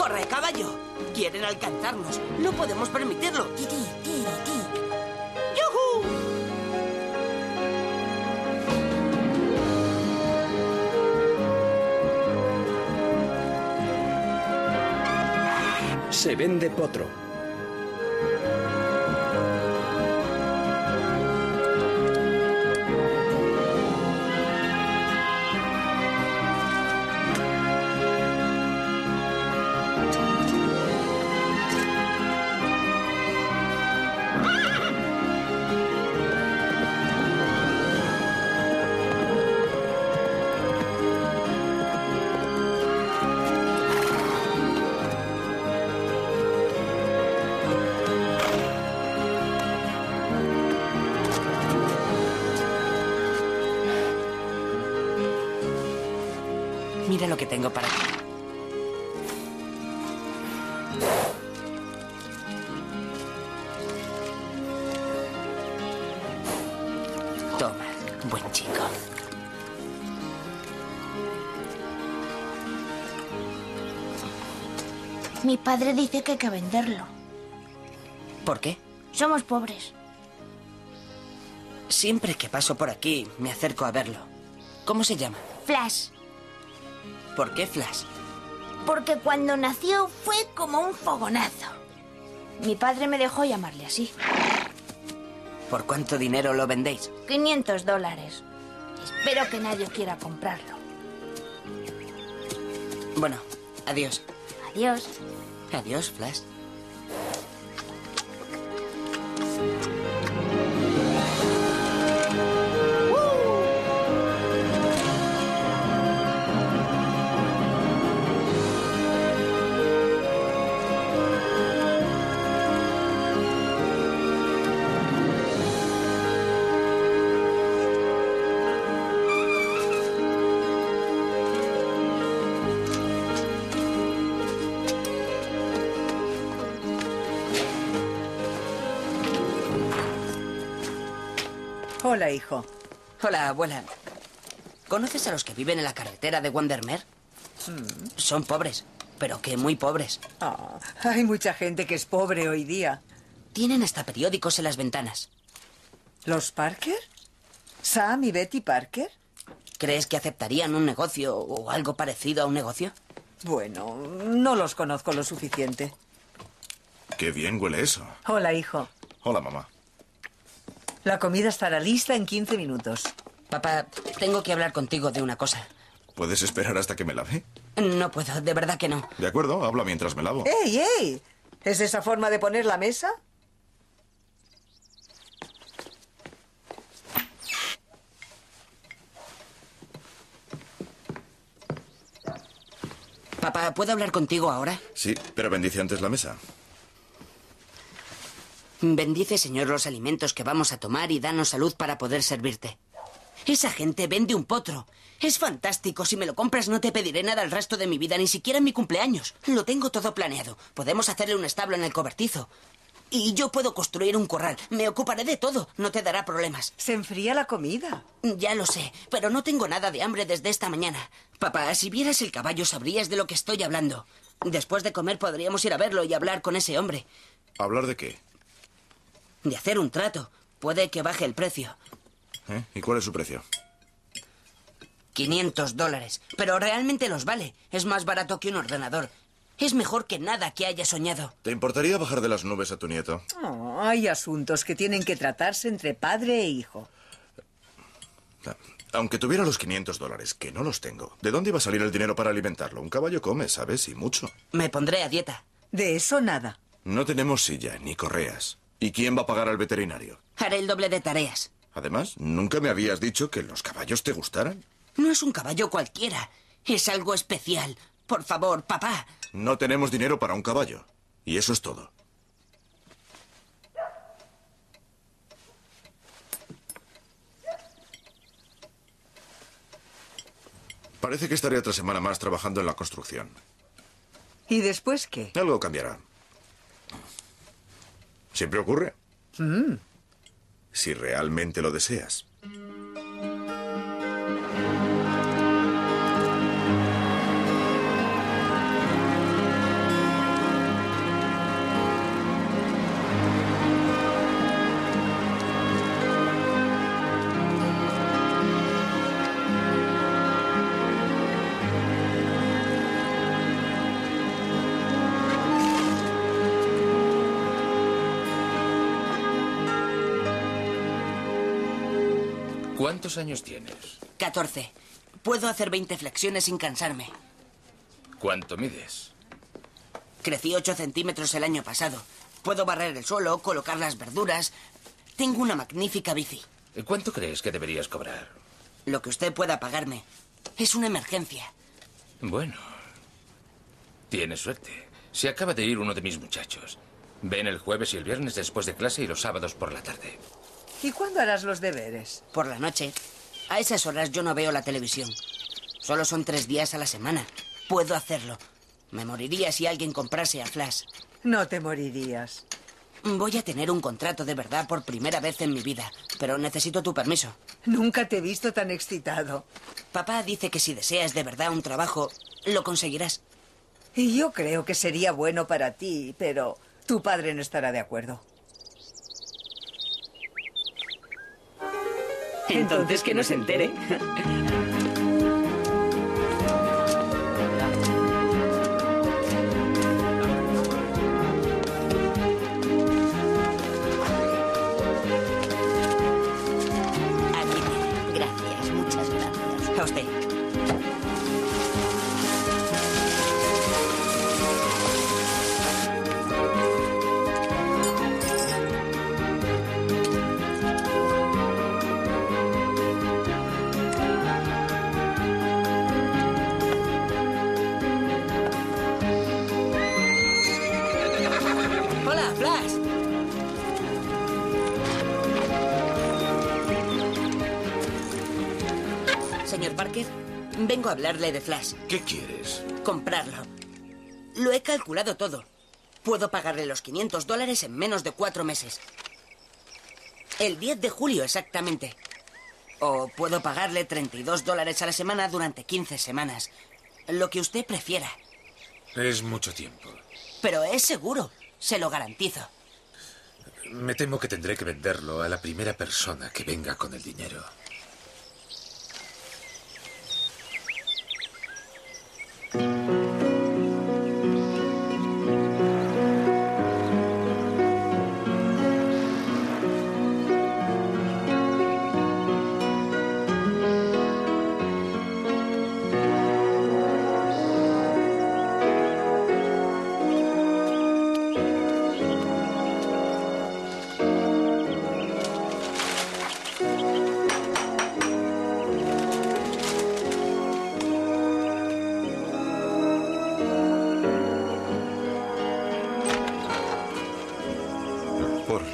¡Corre, caballo! Quieren alcanzarnos. No podemos permitirlo. ¡Yujú! Se vende potro. Mira lo que tengo para ti. Toma, buen chico. Mi padre dice que hay que venderlo. ¿Por qué? Somos pobres. Siempre que paso por aquí, me acerco a verlo. ¿Cómo se llama? Flash. ¿Por qué Flash? Porque cuando nació fue como un fogonazo. Mi padre me dejó llamarle así. ¿Por cuánto dinero lo vendéis? 500 dólares. Espero que nadie quiera comprarlo. Bueno, adiós. Adiós. Adiós, Flash. Hola, hijo. Hola, abuela. ¿Conoces a los que viven en la carretera de Wandermeer? Son pobres, pero que muy pobres. Oh, hay mucha gente que es pobre hoy día. Tienen hasta periódicos en las ventanas. ¿Los Parker? ¿Sam y Betty Parker? ¿Crees que aceptarían un negocio o algo parecido a un negocio? Bueno, no los conozco lo suficiente. Qué bien huele eso. Hola, hijo. Hola, mamá. La comida estará lista en 15 minutos. Papá, tengo que hablar contigo de una cosa. ¿Puedes esperar hasta que me lave? No puedo, de verdad que no. De acuerdo, habla mientras me lavo. ¡Ey, ey! ¿Es esa forma de poner la mesa? Papá, ¿puedo hablar contigo ahora? Sí, pero bendice antes la mesa. Bendice, Señor, los alimentos que vamos a tomar y danos salud para poder servirte. Esa gente vende un potro. Es fantástico. Si me lo compras no te pediré nada el resto de mi vida, ni siquiera en mi cumpleaños. Lo tengo todo planeado. Podemos hacerle un establo en el cobertizo. Y yo puedo construir un corral. Me ocuparé de todo. No te dará problemas. Se enfría la comida. Ya lo sé, pero no tengo nada de hambre desde esta mañana. Papá, si vieras el caballo sabrías de lo que estoy hablando. Después de comer podríamos ir a verlo y hablar con ese hombre. ¿Hablar de qué? De hacer un trato. Puede que baje el precio. ¿Y cuál es su precio? 500 dólares. Pero realmente los vale. Es más barato que un ordenador. Es mejor que nada que haya soñado. ¿Te importaría bajar de las nubes a tu nieto? Oh, hay asuntos que tienen que tratarse entre padre e hijo. Aunque tuviera los 500 dólares, que no los tengo, ¿de dónde iba a salir el dinero para alimentarlo? Un caballo come, ¿sabes? Y mucho. Me pondré a dieta. De eso nada. No tenemos silla ni correas. ¿Y quién va a pagar al veterinario? Haré el doble de tareas. Además, ¿nunca me habías dicho que los caballos te gustaran? No es un caballo cualquiera. Es algo especial. Por favor, papá. No tenemos dinero para un caballo. Y eso es todo. Parece que estaré otra semana más trabajando en la construcción. ¿Y después qué? Algo cambiará. Siempre ocurre. Si realmente lo deseas. ¿Cuántos años tienes? 14. Puedo hacer 20 flexiones sin cansarme. ¿Cuánto mides? Crecí 8 centímetros el año pasado. Puedo barrer el suelo, colocar las verduras. Tengo una magnífica bici. ¿Cuánto crees que deberías cobrar? Lo que usted pueda pagarme. Es una emergencia. Bueno, tienes suerte. Se acaba de ir uno de mis muchachos. Ven el jueves y el viernes después de clase y los sábados por la tarde. ¿Y cuándo harás los deberes? Por la noche. A esas horas yo no veo la televisión. Solo son 3 días a la semana. Puedo hacerlo. Me moriría si alguien comprase a Flash. No te morirías. Voy a tener un contrato de verdad por primera vez en mi vida, pero necesito tu permiso. Nunca te he visto tan excitado. Papá dice que si deseas de verdad un trabajo, lo conseguirás. Y yo creo que sería bueno para ti, pero tu padre no estará de acuerdo. Entonces que no se entere. Señor Parker, vengo a hablarle de Flash. ¿Qué quieres? Comprarlo. Lo he calculado todo. Puedo pagarle los $500 en menos de 4 meses. El 10 de julio exactamente. O puedo pagarle $32 a la semana durante 15 semanas. Lo que usted prefiera. Es mucho tiempo. Pero es seguro, se lo garantizo. Me temo que tendré que venderlo a la primera persona que venga con el dinero.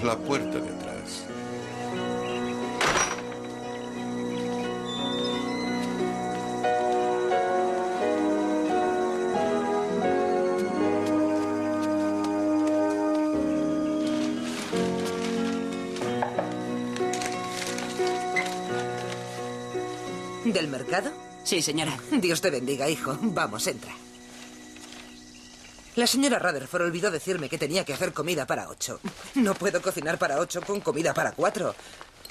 La puerta de atrás. ¿Del mercado? Sí, señora. Dios te bendiga, hijo. Vamos, entra. La señora Rutherford olvidó decirme que tenía que hacer comida para 8. No puedo cocinar para 8 con comida para 4.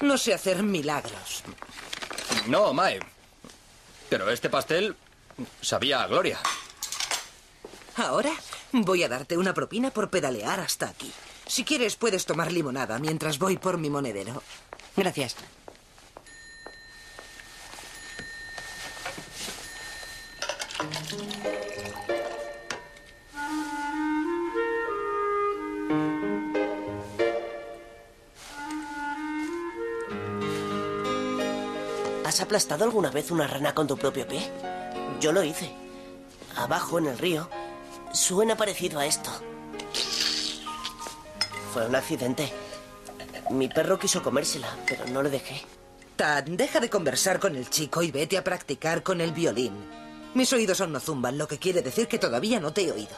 No sé hacer milagros. No, Mae. Pero este pastel sabía a gloria. Ahora voy a darte una propina por pedalear hasta aquí. Si quieres, puedes tomar limonada mientras voy por mi monedero. Gracias. ¿Has aplastado alguna vez una rana con tu propio pie? Yo lo hice. Abajo, en el río, suena parecido a esto. Fue un accidente. Mi perro quiso comérsela, pero no le dejé. Tad, deja de conversar con el chico y vete a practicar con el violín. Mis oídos aún no zumban, lo que quiere decir que todavía no te he oído.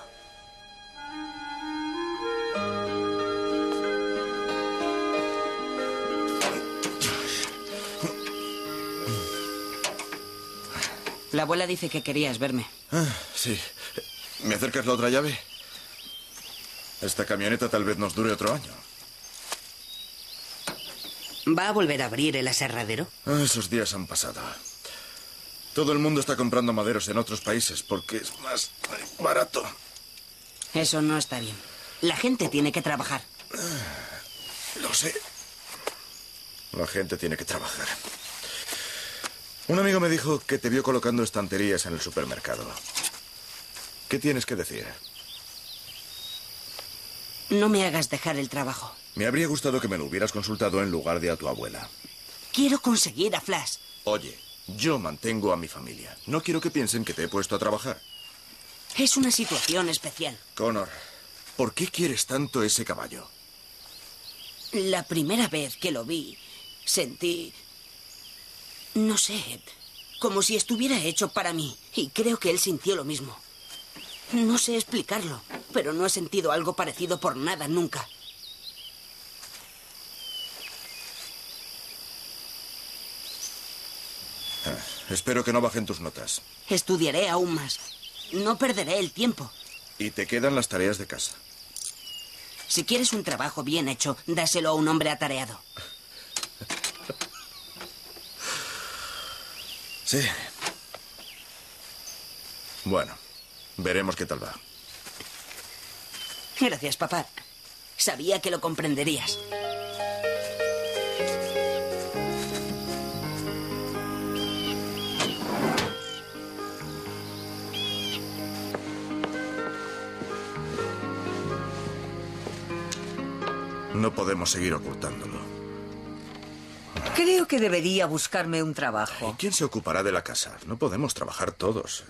La abuela dice que querías verme. Ah, sí. ¿Me acercas la otra llave? Esta camioneta tal vez nos dure otro año. ¿Va a volver a abrir el aserradero? Ah, esos días han pasado. Todo el mundo está comprando maderos en otros países porque es más barato. Eso no está bien. La gente tiene que trabajar. Lo sé. La gente tiene que trabajar. Un amigo me dijo que te vio colocando estanterías en el supermercado. ¿Qué tienes que decir? No me hagas dejar el trabajo. Me habría gustado que me lo hubieras consultado en lugar de a tu abuela. Quiero conseguir a Flash. Oye, yo mantengo a mi familia. No quiero que piensen que te he puesto a trabajar. Es una situación especial. Connor, ¿por qué quieres tanto ese caballo? La primera vez que lo vi, sentí... no sé, como si estuviera hecho para mí. Y creo que él sintió lo mismo. No sé explicarlo, pero no he sentido algo parecido por nada nunca. Espero que no bajen tus notas. Estudiaré aún más. No perderé el tiempo. Y te quedan las tareas de casa. Si quieres un trabajo bien hecho, dáselo a un hombre atareado. Sí. Bueno. Veremos qué tal va. Gracias, papá. Sabía que lo comprenderías. No podemos seguir ocultándolo. Creo que debería buscarme un trabajo. ¿Quién se ocupará de la casa? No podemos trabajar todos.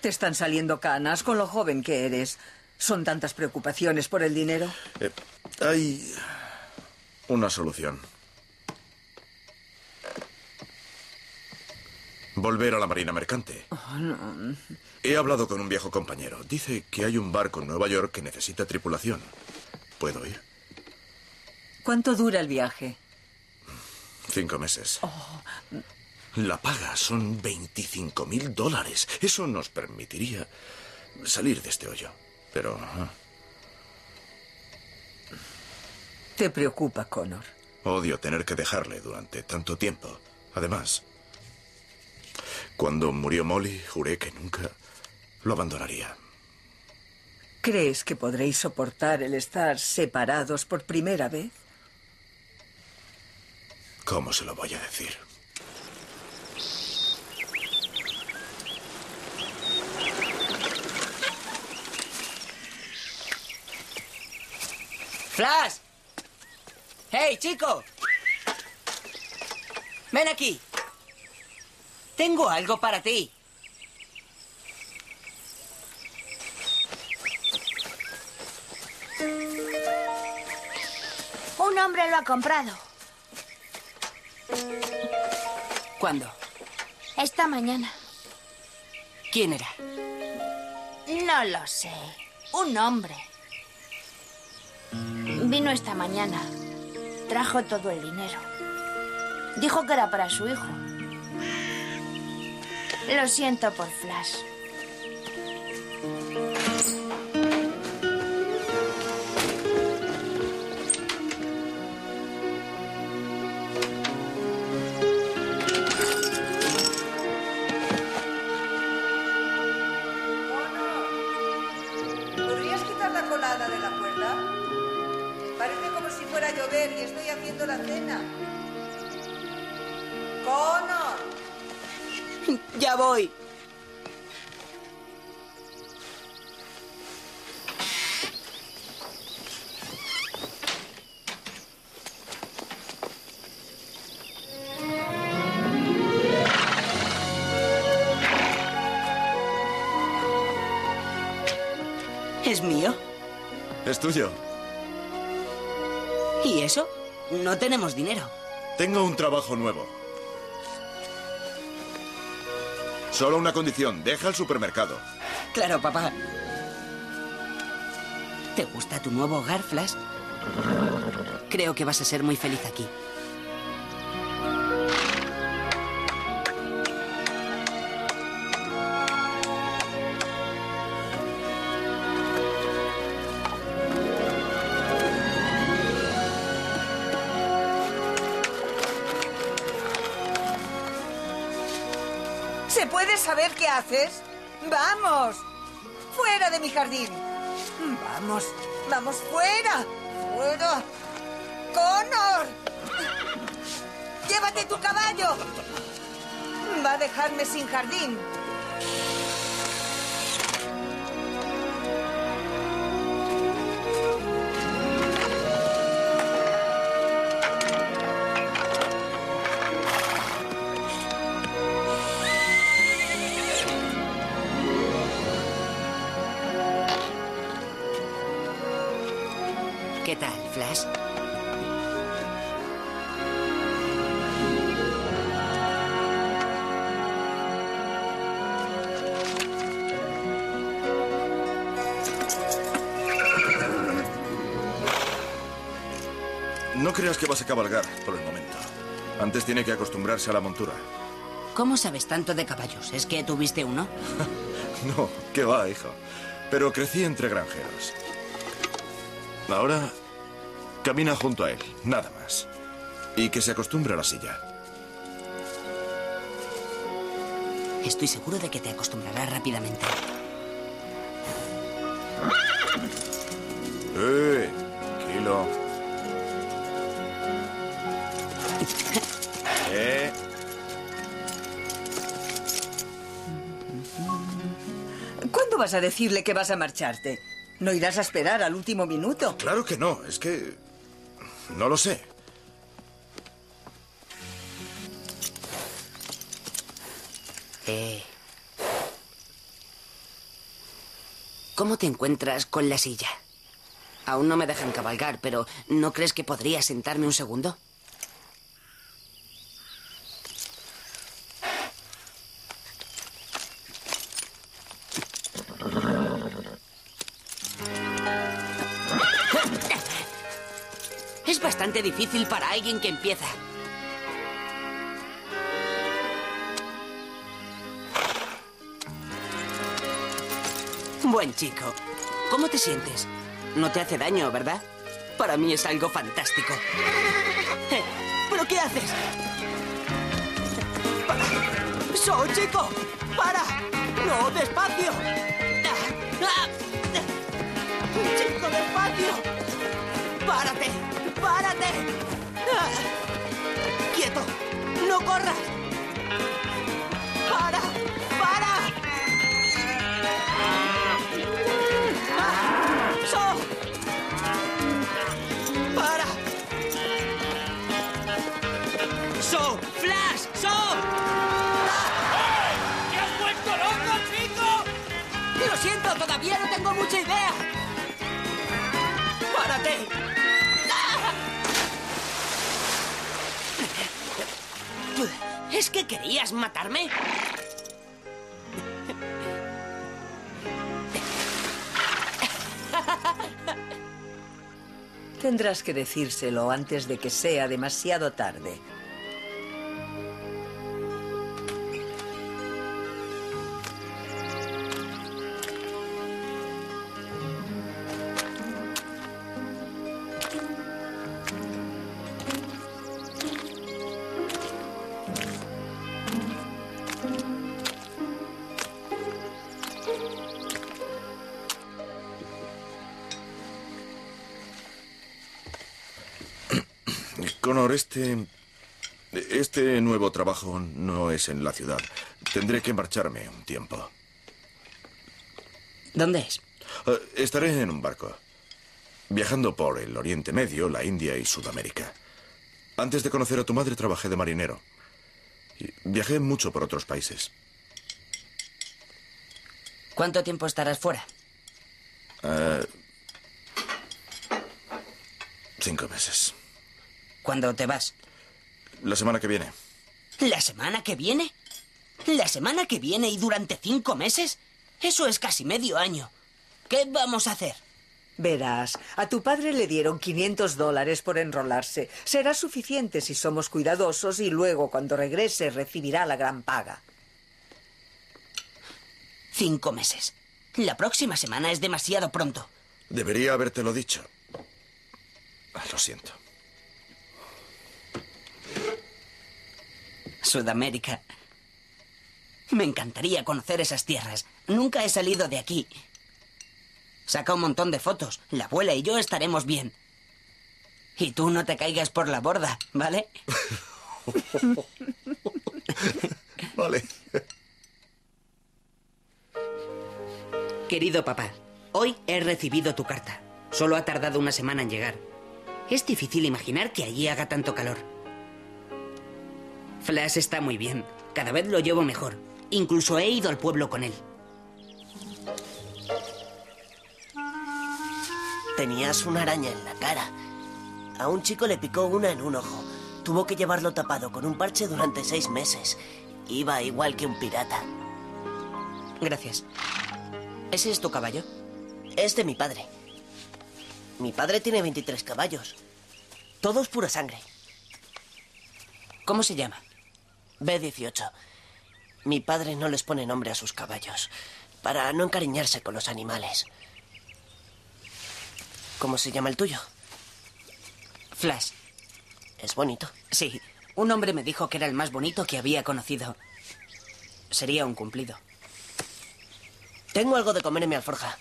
Te están saliendo canas con lo joven que eres. ¿Son tantas preocupaciones por el dinero? Hay una solución. Volver a la marina mercante. Oh, no. He hablado con un viejo compañero. Dice que hay un barco en Nueva York que necesita tripulación. ¿Puedo ir? ¿Cuánto dura el viaje? 5 meses. Oh. La paga son $25.000. Eso nos permitiría salir de este hoyo. Pero... ¿te preocupa, Connor? Odio tener que dejarle durante tanto tiempo. Además, cuando murió Molly, juré que nunca lo abandonaría. ¿Crees que podréis soportar el estar separados por primera vez? ¿Cómo se lo voy a decir? ¡Flash! ¡Hey, chico! ¡Ven aquí! Tengo algo para ti. Un hombre lo ha comprado. ¿Cuándo? Esta mañana. ¿Quién era? No lo sé. Un hombre. Vino esta mañana. Trajo todo el dinero. Dijo que era para su hijo. Lo siento por Flash. ¿Es mío? Es tuyo. ¿Y eso? No tenemos dinero. Tengo un trabajo nuevo. Solo una condición, deja el supermercado. Claro, papá. ¿Te gusta tu nuevo hogar, Flash? Creo que vas a ser muy feliz aquí. ¿Saber qué haces? ¡Vamos! ¡Fuera de mi jardín! ¡Vamos! ¡Vamos fuera! ¡Fuera! ¡Connor! ¡Llévate tu caballo! va a dejarme sin jardín. ¿Qué tal, Flash? No creas que vas a cabalgar por el momento. Antes tiene que acostumbrarse a la montura. ¿Cómo sabes tanto de caballos? ¿Es que tuviste uno? No, qué va, hijo. Pero crecí entre granjeros. Ahora, camina junto a él, nada más. Y que se acostumbre a la silla. Estoy seguro de que te acostumbrarás rápidamente. Tranquilo. ¿Cuándo vas a decirle que vas a marcharte? ¿No irás a esperar al último minuto? Claro que no, es que... no lo sé. ¿Cómo te encuentras con la silla? Aún no me dejan cabalgar, pero ¿no crees que podría sentarme un segundo? Bastante difícil para alguien que empieza. Buen chico, ¿cómo te sientes? No te hace daño, ¿verdad? Para mí es algo fantástico. ¿Pero qué haces? ¡So, chico! ¡Para! ¡No, despacio! ¡Chico, despacio! ¡Párate! ¡Párate! ¡Ah! ¡Quieto! ¡No corras! ¡Para! ¡Para! ¡Ah! ¡So! ¡Para! ¡So! ¡Flash! ¡So! ¡Ah! ¡Hey! ¡Te has vuelto loco, chico! Lo siento, todavía no tengo mucha idea. ¡Párate! ¿Es que querías matarme? Tendrás que decírselo antes de que sea demasiado tarde. Connor, este nuevo trabajo no es en la ciudad. Tendré que marcharme un tiempo. ¿Dónde es? Estaré en un barco, viajando por el Oriente Medio, la India y Sudamérica. Antes de conocer a tu madre trabajé de marinero. Viajé mucho por otros países. ¿Cuánto tiempo estarás fuera? 5 meses. ¿Cuándo te vas? La semana que viene. ¿La semana que viene? ¿La semana que viene y durante 5 meses? Eso es casi medio año. ¿Qué vamos a hacer? Verás, a tu padre le dieron $500 por enrolarse. Será suficiente si somos cuidadosos y luego cuando regrese recibirá la gran paga. 5 meses. La próxima semana es demasiado pronto. Debería habértelo dicho. Lo siento. Sudamérica. Me encantaría conocer esas tierras. Nunca he salido de aquí. Saca un montón de fotos. La abuela y yo estaremos bien. Y tú no te caigas por la borda, ¿vale? Vale. Querido papá, hoy he recibido tu carta. Solo ha tardado una semana en llegar. Es difícil imaginar que allí haga tanto calor. Flash está muy bien. Cada vez lo llevo mejor. Incluso he ido al pueblo con él. Tenías una araña en la cara. A un chico le picó una en un ojo. Tuvo que llevarlo tapado con un parche durante 6 meses. Iba igual que un pirata. Gracias. ¿Ese es tu caballo? Es de mi padre. Mi padre tiene 23 caballos. Todos pura sangre. ¿Cómo se llama? B18. Mi padre no les pone nombre a sus caballos, para no encariñarse con los animales. ¿Cómo se llama el tuyo? Flash. ¿Es bonito? Sí. Un hombre me dijo que era el más bonito que había conocido. Sería un cumplido. Tengo algo de comer en mi alforja.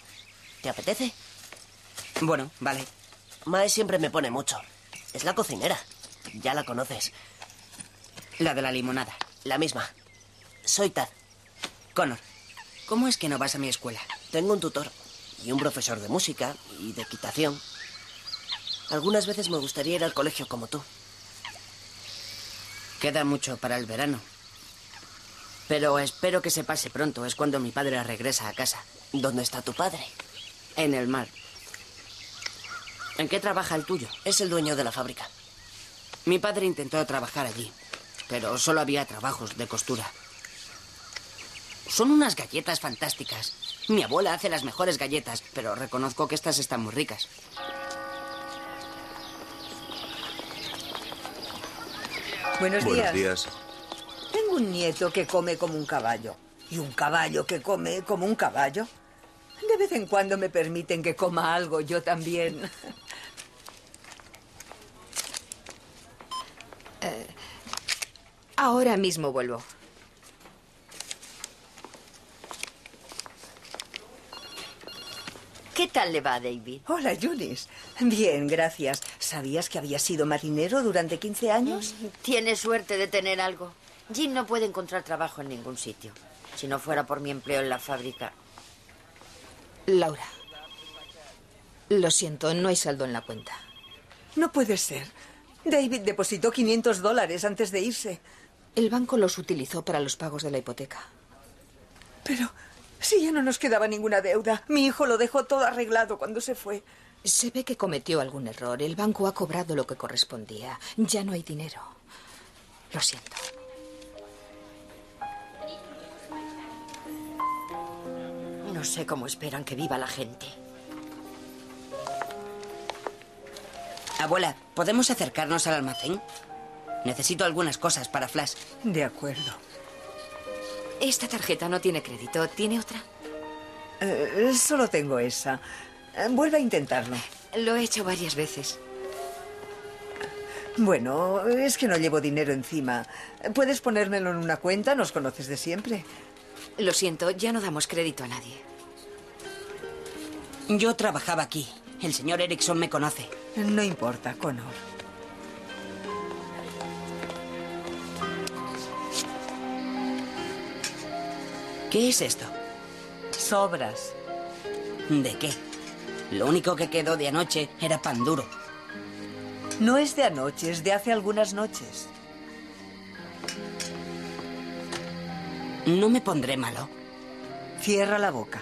¿Te apetece? Bueno, vale. Mae siempre me pone mucho. Es la cocinera. Ya la conoces. La de la limonada. La misma. Soy Tad. Connor, ¿cómo es que no vas a mi escuela? Tengo un tutor. Y un profesor de música y de equitación. Algunas veces me gustaría ir al colegio como tú. Queda mucho para el verano. Pero espero que se pase pronto. Es cuando mi padre regresa a casa. ¿Dónde está tu padre? En el mar. ¿En qué trabaja el tuyo? Es el dueño de la fábrica. Mi padre intentó trabajar allí, pero solo había trabajos de costura. Son unas galletas fantásticas. Mi abuela hace las mejores galletas, pero reconozco que estas están muy ricas. Buenos días. Tengo un nieto que come como un caballo. Y un caballo que come como un caballo. De vez en cuando me permiten que coma algo yo también. Ahora mismo vuelvo. ¿Qué tal le va a David? Hola, Yunis. Bien, gracias. ¿Sabías que había sido marinero durante 15 años? Tiene suerte de tener algo. Jim no puede encontrar trabajo en ningún sitio. Si no fuera por mi empleo en la fábrica. Laura, lo siento, no hay saldo en la cuenta. No puede ser. David depositó $500 antes de irse. El banco los utilizó para los pagos de la hipoteca. Pero... si ya no nos quedaba ninguna deuda. Mi hijo lo dejó todo arreglado cuando se fue. Se ve que cometió algún error. El banco ha cobrado lo que correspondía. Ya no hay dinero. Lo siento. No sé cómo esperan que viva la gente. Abuela, ¿podemos acercarnos al almacén? Necesito algunas cosas para Flash. De acuerdo. Esta tarjeta no tiene crédito. ¿Tiene otra? Solo tengo esa. Vuelve a intentarlo. Lo he hecho varias veces. Bueno, es que no llevo dinero encima. ¿Puedes ponérmelo en una cuenta? Nos conoces de siempre. Lo siento, ya no damos crédito a nadie. Yo trabajaba aquí. El señor Erickson me conoce. No importa, Connor. ¿Qué es esto? Sobras. ¿De qué? Lo único que quedó de anoche era pan duro. No es de anoche, es de hace algunas noches. No me pondré malo. Cierra la boca.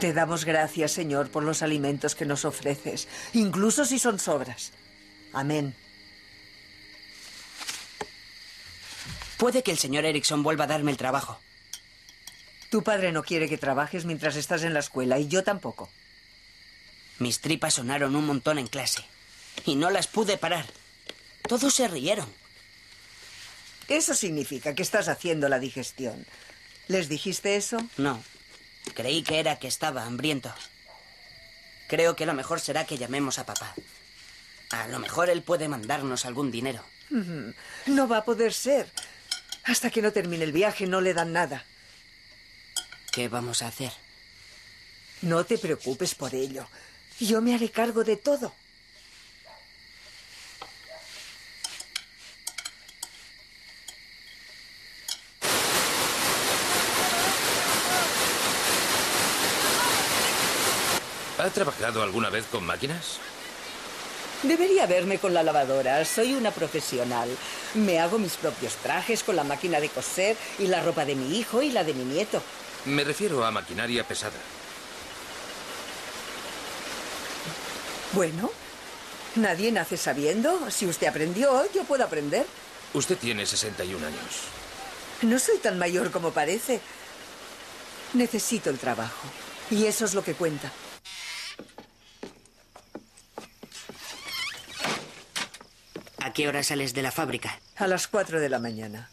Te damos gracias, Señor, por los alimentos que nos ofreces, incluso si son sobras. Amén. Puede que el señor Erickson vuelva a darme el trabajo. Tu padre no quiere que trabajes mientras estás en la escuela, y yo tampoco. Mis tripas sonaron un montón en clase, y no las pude parar. Todos se rieron. Eso significa que estás haciendo la digestión. ¿Les dijiste eso? No. Creí que era que estaba hambriento. Creo que lo mejor será que llamemos a papá. A lo mejor él puede mandarnos algún dinero. No va a poder ser. Hasta que no termine el viaje no le dan nada. ¿Qué vamos a hacer? No te preocupes por ello. Yo me haré cargo de todo. ¿Ha trabajado alguna vez con máquinas? Debería verme con la lavadora. Soy una profesional. Me hago mis propios trajes con la máquina de coser y la ropa de mi hijo y la de mi nieto. Me refiero a maquinaria pesada. Bueno, nadie nace sabiendo. Si usted aprendió, yo puedo aprender. Usted tiene 61 años. No soy tan mayor como parece. Necesito el trabajo. Y eso es lo que cuenta. ¿A qué hora sales de la fábrica? A las 4 de la mañana.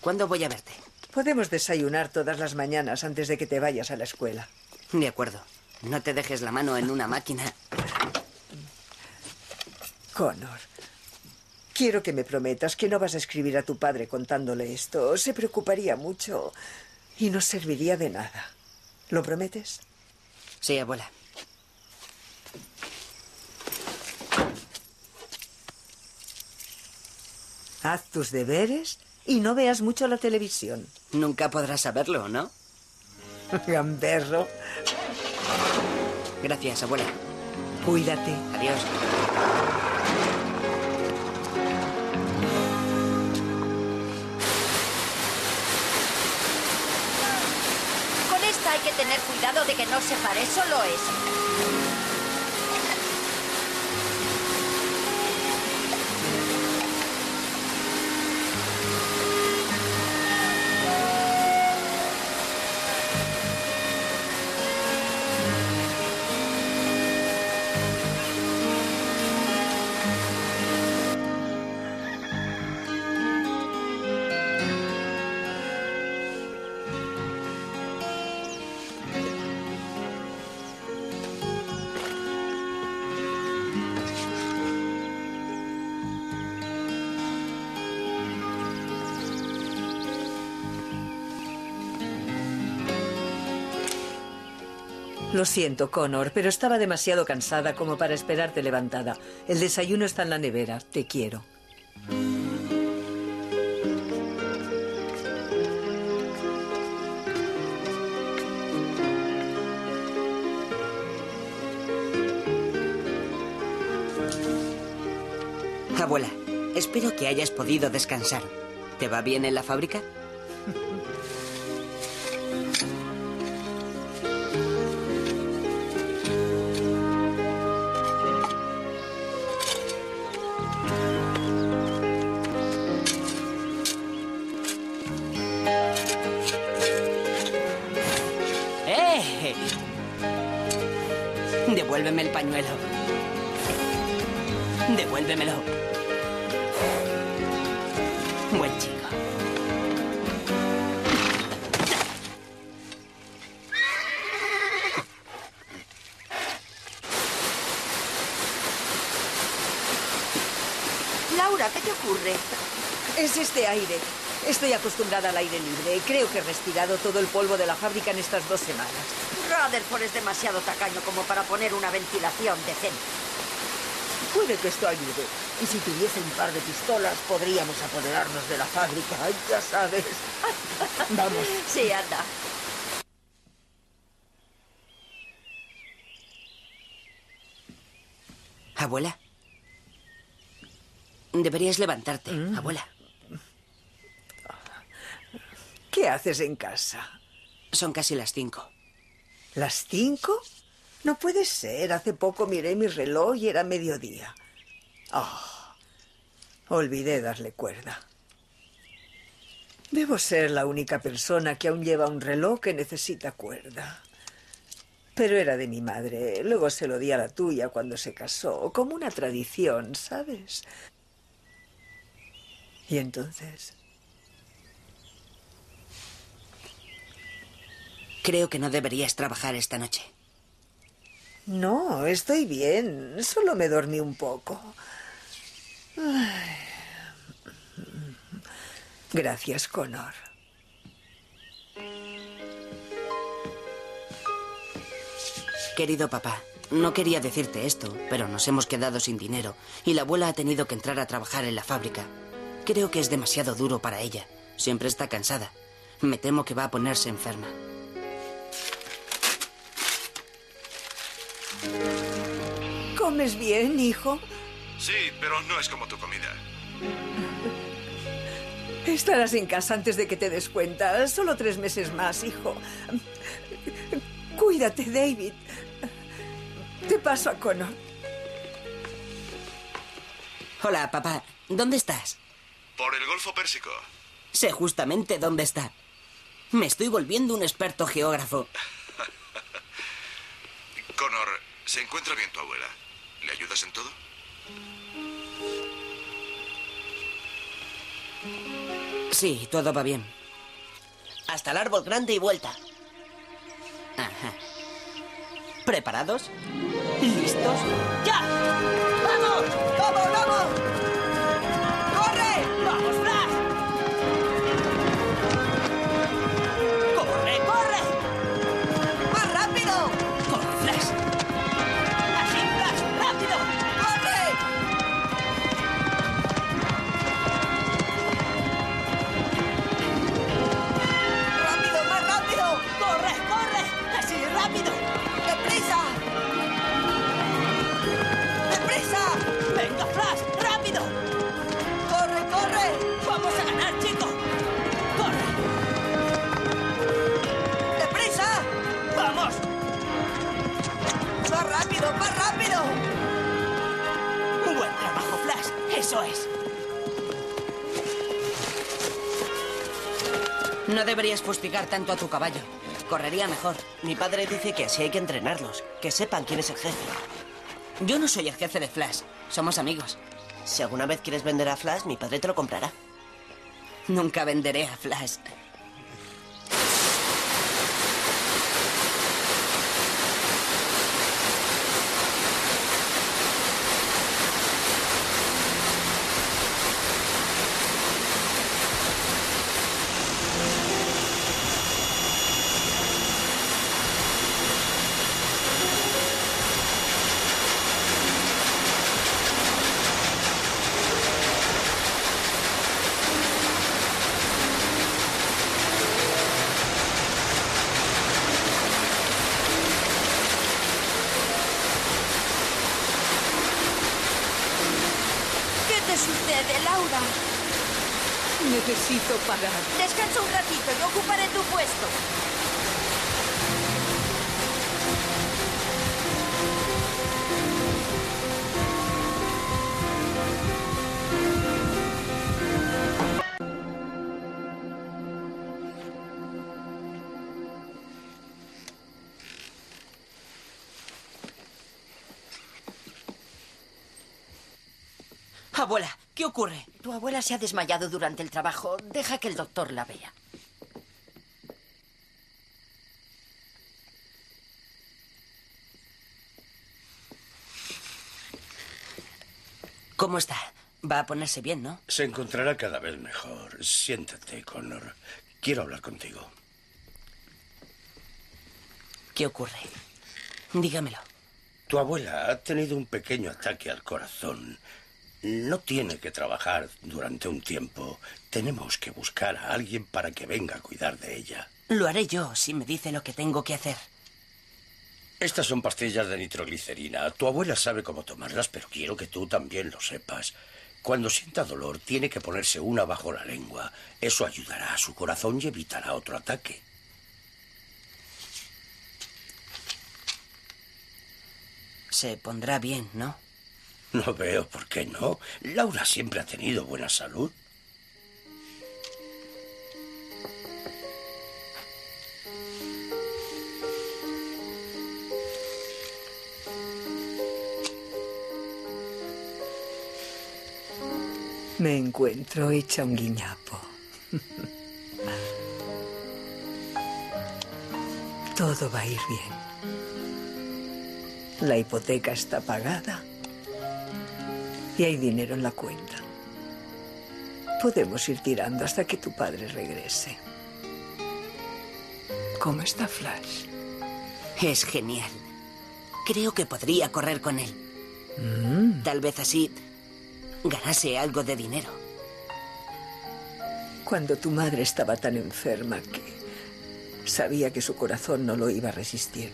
¿Cuándo voy a verte? Podemos desayunar todas las mañanas antes de que te vayas a la escuela. De acuerdo. No te dejes la mano en una máquina. Connor, quiero que me prometas que no vas a escribir a tu padre contándole esto. Se preocuparía mucho y no serviría de nada. ¿Lo prometes? Sí, abuela. Haz tus deberes y no veas mucho la televisión. Nunca podrás saberlo, ¿no? Gamberro. Gracias, abuela. Cuídate. Adiós. Hay que tener cuidado de que no se pare, solo eso. Lo siento, Connor, pero estaba demasiado cansada como para esperarte levantada. El desayuno está en la nevera. Te quiero. Abuela, espero que hayas podido descansar. ¿Te va bien en la fábrica? Devuélveme el pañuelo. Devuélvemelo. Buen chico. Laura, ¿qué te ocurre? Es este aire. Estoy acostumbrada al aire libre. Creo que he respirado todo el polvo de la fábrica en estas 2 semanas. Rutherford es demasiado tacaño como para poner una ventilación decente. Puede que esto ayude. Y si tuviese un par de pistolas, podríamos apoderarnos de la fábrica. Ya sabes. Vamos. Sí, anda. Abuela. Deberías levantarte, abuela. ¿Qué haces en casa? Son casi las 5. ¿Las 5? No puede ser. Hace poco miré mi reloj y era mediodía. Oh, olvidé darle cuerda. Debo ser la única persona que aún lleva un reloj que necesita cuerda. Pero era de mi madre. Luego se lo di a la tuya cuando se casó. Como una tradición, ¿sabes? Y entonces... Creo que no deberías trabajar esta noche. No, estoy bien. Solo me dormí un poco. Gracias, Connor. Querido papá, no quería decirte esto, pero nos hemos quedado sin dinero y la abuela ha tenido que entrar a trabajar en la fábrica. Creo que es demasiado duro para ella. Siempre está cansada. Me temo que va a ponerse enferma. ¿Comes bien, hijo? Sí, pero no es como tu comida. Estarás en casa antes de que te des cuenta. Solo 3 meses más, hijo. Cuídate, David. Te paso a Connor. Hola, papá. ¿Dónde estás? Por el Golfo Pérsico. Sé justamente dónde está. Me estoy volviendo un experto geógrafo. Connor, ¿se encuentra bien tu abuela? ¿Le ayudas en todo? Sí, todo va bien. Hasta el árbol grande y vuelta. Ajá. ¿Preparados? ¿Listos? ¡Ya! ¡Vamos! ¡Vamos, vamos! ¡Corre! ¡Vamos, Flash! ¡Corre, corre! ¡Más rápido! ¡Corre, Flash! ¡Así, Flash! ¡Rápido! ¡Corre! ¡Rápido, más rápido! ¡Corre, corre! ¡Así, rápido! ¡Deprisa! ¡Deprisa! ¡Venga, Flash! ¡Rápido! ¡Corre, corre! ¡Vamos a ganar, chico! ¡Corre! ¡Deprisa! ¡Vamos! ¡Más rápido, más rápido! ¡Buen trabajo, Flash! ¡Eso es! No deberías fustigar tanto a tu caballo. Correría mejor. Mi padre dice que así hay que entrenarlos, que sepan quién es el jefe. Yo no soy el jefe de Flash, somos amigos. Si alguna vez quieres vender a Flash, mi padre te lo comprará. Nunca venderé a Flash. Necesito parar. Descansa un ratito, yo ocuparé tu puesto. Abuela, ¿qué ocurre? Tu abuela se ha desmayado durante el trabajo. Deja que el doctor la vea. ¿Cómo está? Va a ponerse bien, ¿no? Se encontrará cada vez mejor. Siéntate, Connor. Quiero hablar contigo. ¿Qué ocurre? Dígamelo. Tu abuela ha tenido un pequeño ataque al corazón. No tiene que trabajar durante un tiempo. Tenemos que buscar a alguien para que venga a cuidar de ella. Lo haré yo si me dice lo que tengo que hacer. Estas son pastillas de nitroglicerina. Tu abuela sabe cómo tomarlas, pero quiero que tú también lo sepas. Cuando sienta dolor, tiene que ponerse una bajo la lengua. Eso ayudará a su corazón y evitará otro ataque. Se pondrá bien, ¿no? No veo por qué no. Laura siempre ha tenido buena salud. Me encuentro hecha un guiñapo. Todo va a ir bien. La hipoteca está pagada. Y hay dinero en la cuenta. Podemos ir tirando hasta que tu padre regrese. ¿Cómo está Flash? Es genial. Creo que podría correr con él. Tal vez así ganase algo de dinero. Cuando tu madre estaba tan enferma que sabía que su corazón no lo iba a resistir,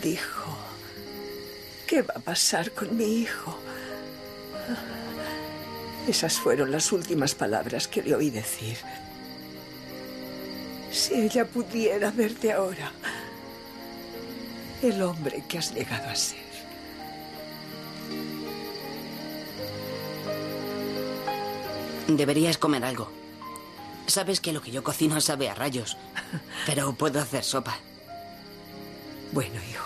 dijo, ¿qué va a pasar con mi hijo? Esas fueron las últimas palabras que le oí decir. Si ella pudiera verte ahora, el hombre que has llegado a ser. Deberías comer algo. Sabes que lo que yo cocino sabe a rayos, pero puedo hacer sopa. Bueno, hijo.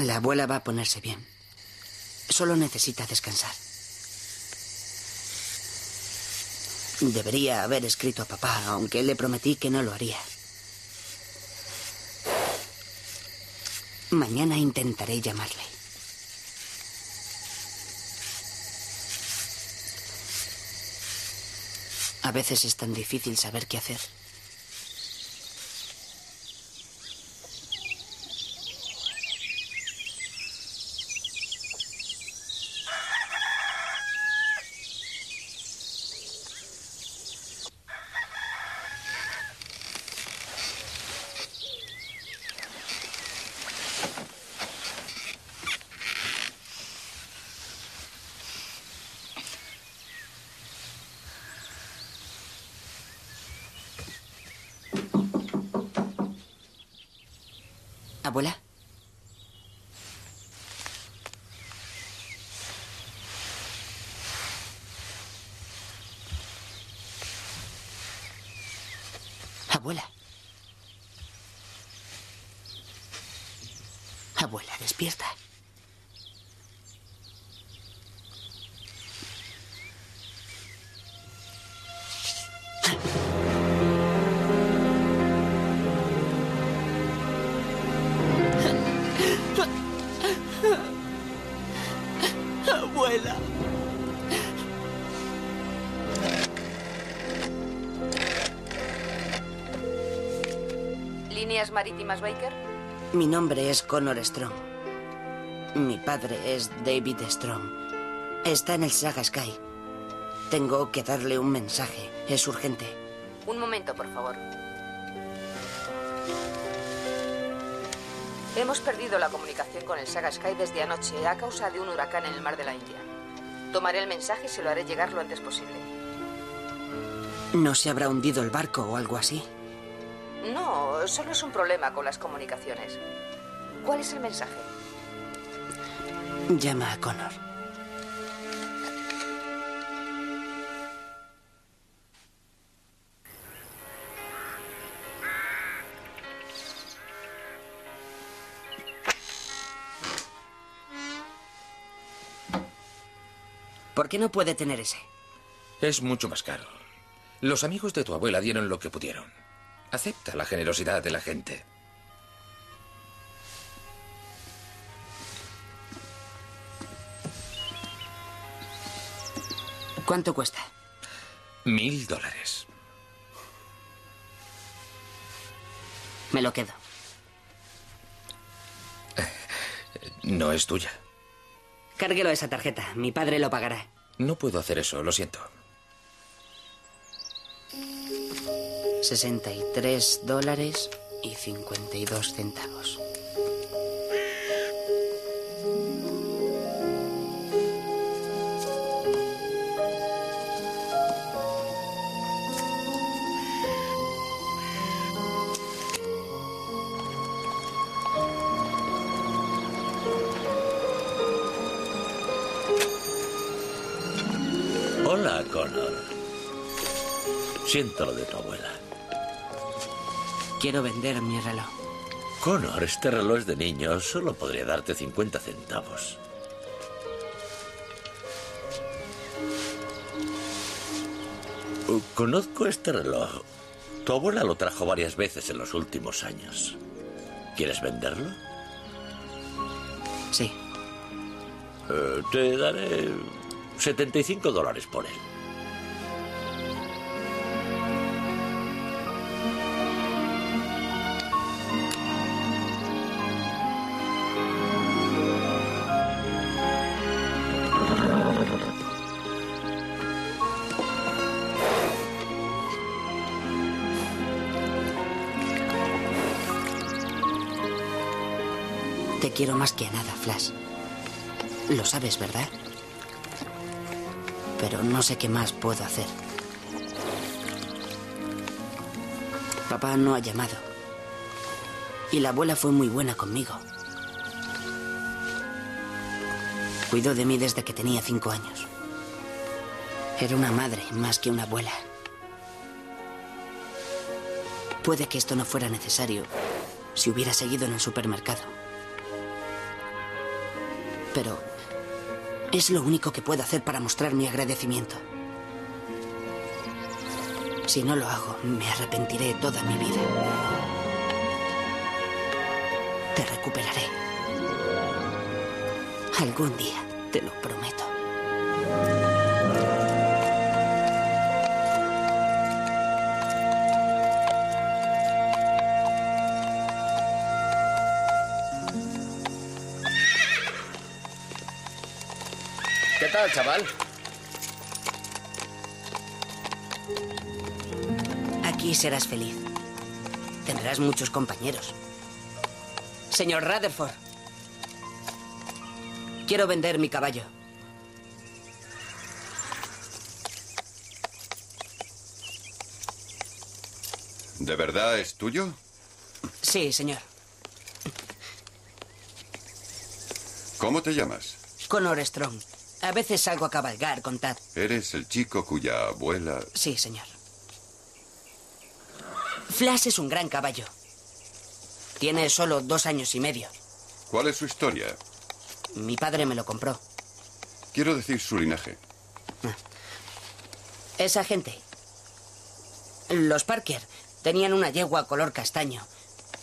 La abuela va a ponerse bien. Solo necesita descansar. Debería haber escrito a papá, aunque le prometí que no lo haría. Mañana intentaré llamarle. A veces es tan difícil saber qué hacer. ¿Abuela? Abuela. Abuela, despierta. ¿Líneas Marítimas Baker? Mi nombre es Connor Strong. Mi padre es David Strong. Está en el Saga Sky. Tengo que darle un mensaje. Es urgente. Un momento, por favor. Hemos perdido la comunicación con el Saga Sky desde anoche a causa de un huracán en el mar de la India. Tomaré el mensaje y se lo haré llegar lo antes posible. ¿No se habrá hundido el barco o algo así? No, solo es un problema con las comunicaciones. ¿Cuál es el mensaje? Llama a Connor. ¿Por qué no puede tener ese? Es mucho más caro. Los amigos de tu abuela dieron lo que pudieron. Acepta la generosidad de la gente. ¿Cuánto cuesta? $1000. Me lo quedo. No es tuya. Cárguelo a esa tarjeta. Mi padre lo pagará. No puedo hacer eso, lo siento. $63.52. Hola, Connor. Siento lo de tu abuela. Quiero vender mi reloj. Connor, este reloj es de niño. Solo podría darte 50 centavos. Conozco este reloj. Tu abuela lo trajo varias veces en los últimos años. ¿Quieres venderlo? Sí. Te daré $75 por él. Te quiero más que a nada, Flash. Lo sabes, ¿verdad? Pero no sé qué más puedo hacer. Papá no ha llamado. Y la abuela fue muy buena conmigo. Cuidó de mí desde que tenía 5 años. Era una madre más que una abuela. Puede que esto no fuera necesario si hubiera seguido en el supermercado. Pero es lo único que puedo hacer para mostrar mi agradecimiento. Si no lo hago, me arrepentiré toda mi vida. Te recuperaré. Algún día, te lo prometo. ¿Qué tal, chaval? Aquí serás feliz. Tendrás muchos compañeros. Señor Rutherford, quiero vender mi caballo. ¿De verdad es tuyo? Sí, señor. ¿Cómo te llamas? Connor Strong. A veces salgo a cabalgar con Tad. ¿Eres el chico cuya abuela...? Sí, señor. Flash es un gran caballo. Tiene solo 2 años y medio. ¿Cuál es su historia? Mi padre me lo compró. Quiero decir su linaje. Esa gente. Los Parker tenían una yegua color castaño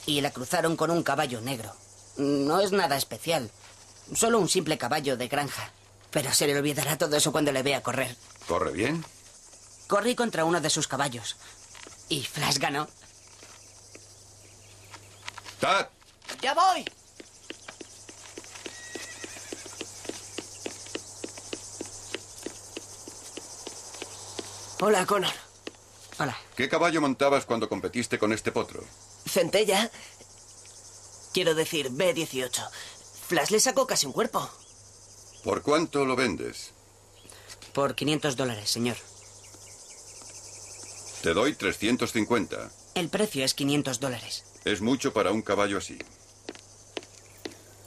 y la cruzaron con un caballo negro. No es nada especial. Solo un simple caballo de granja. Pero se le olvidará todo eso cuando le vea correr. ¿Corre bien? Corrí contra uno de sus caballos. Y Flash ganó. ¡Tad! ¡Ya voy! Hola, Connor. Hola. ¿Qué caballo montabas cuando competiste con este potro? Centella. Quiero decir, B18. Flash le sacó casi un cuerpo. ¿Por cuánto lo vendes? Por $500, señor. Te doy 350. El precio es $500. Es mucho para un caballo así.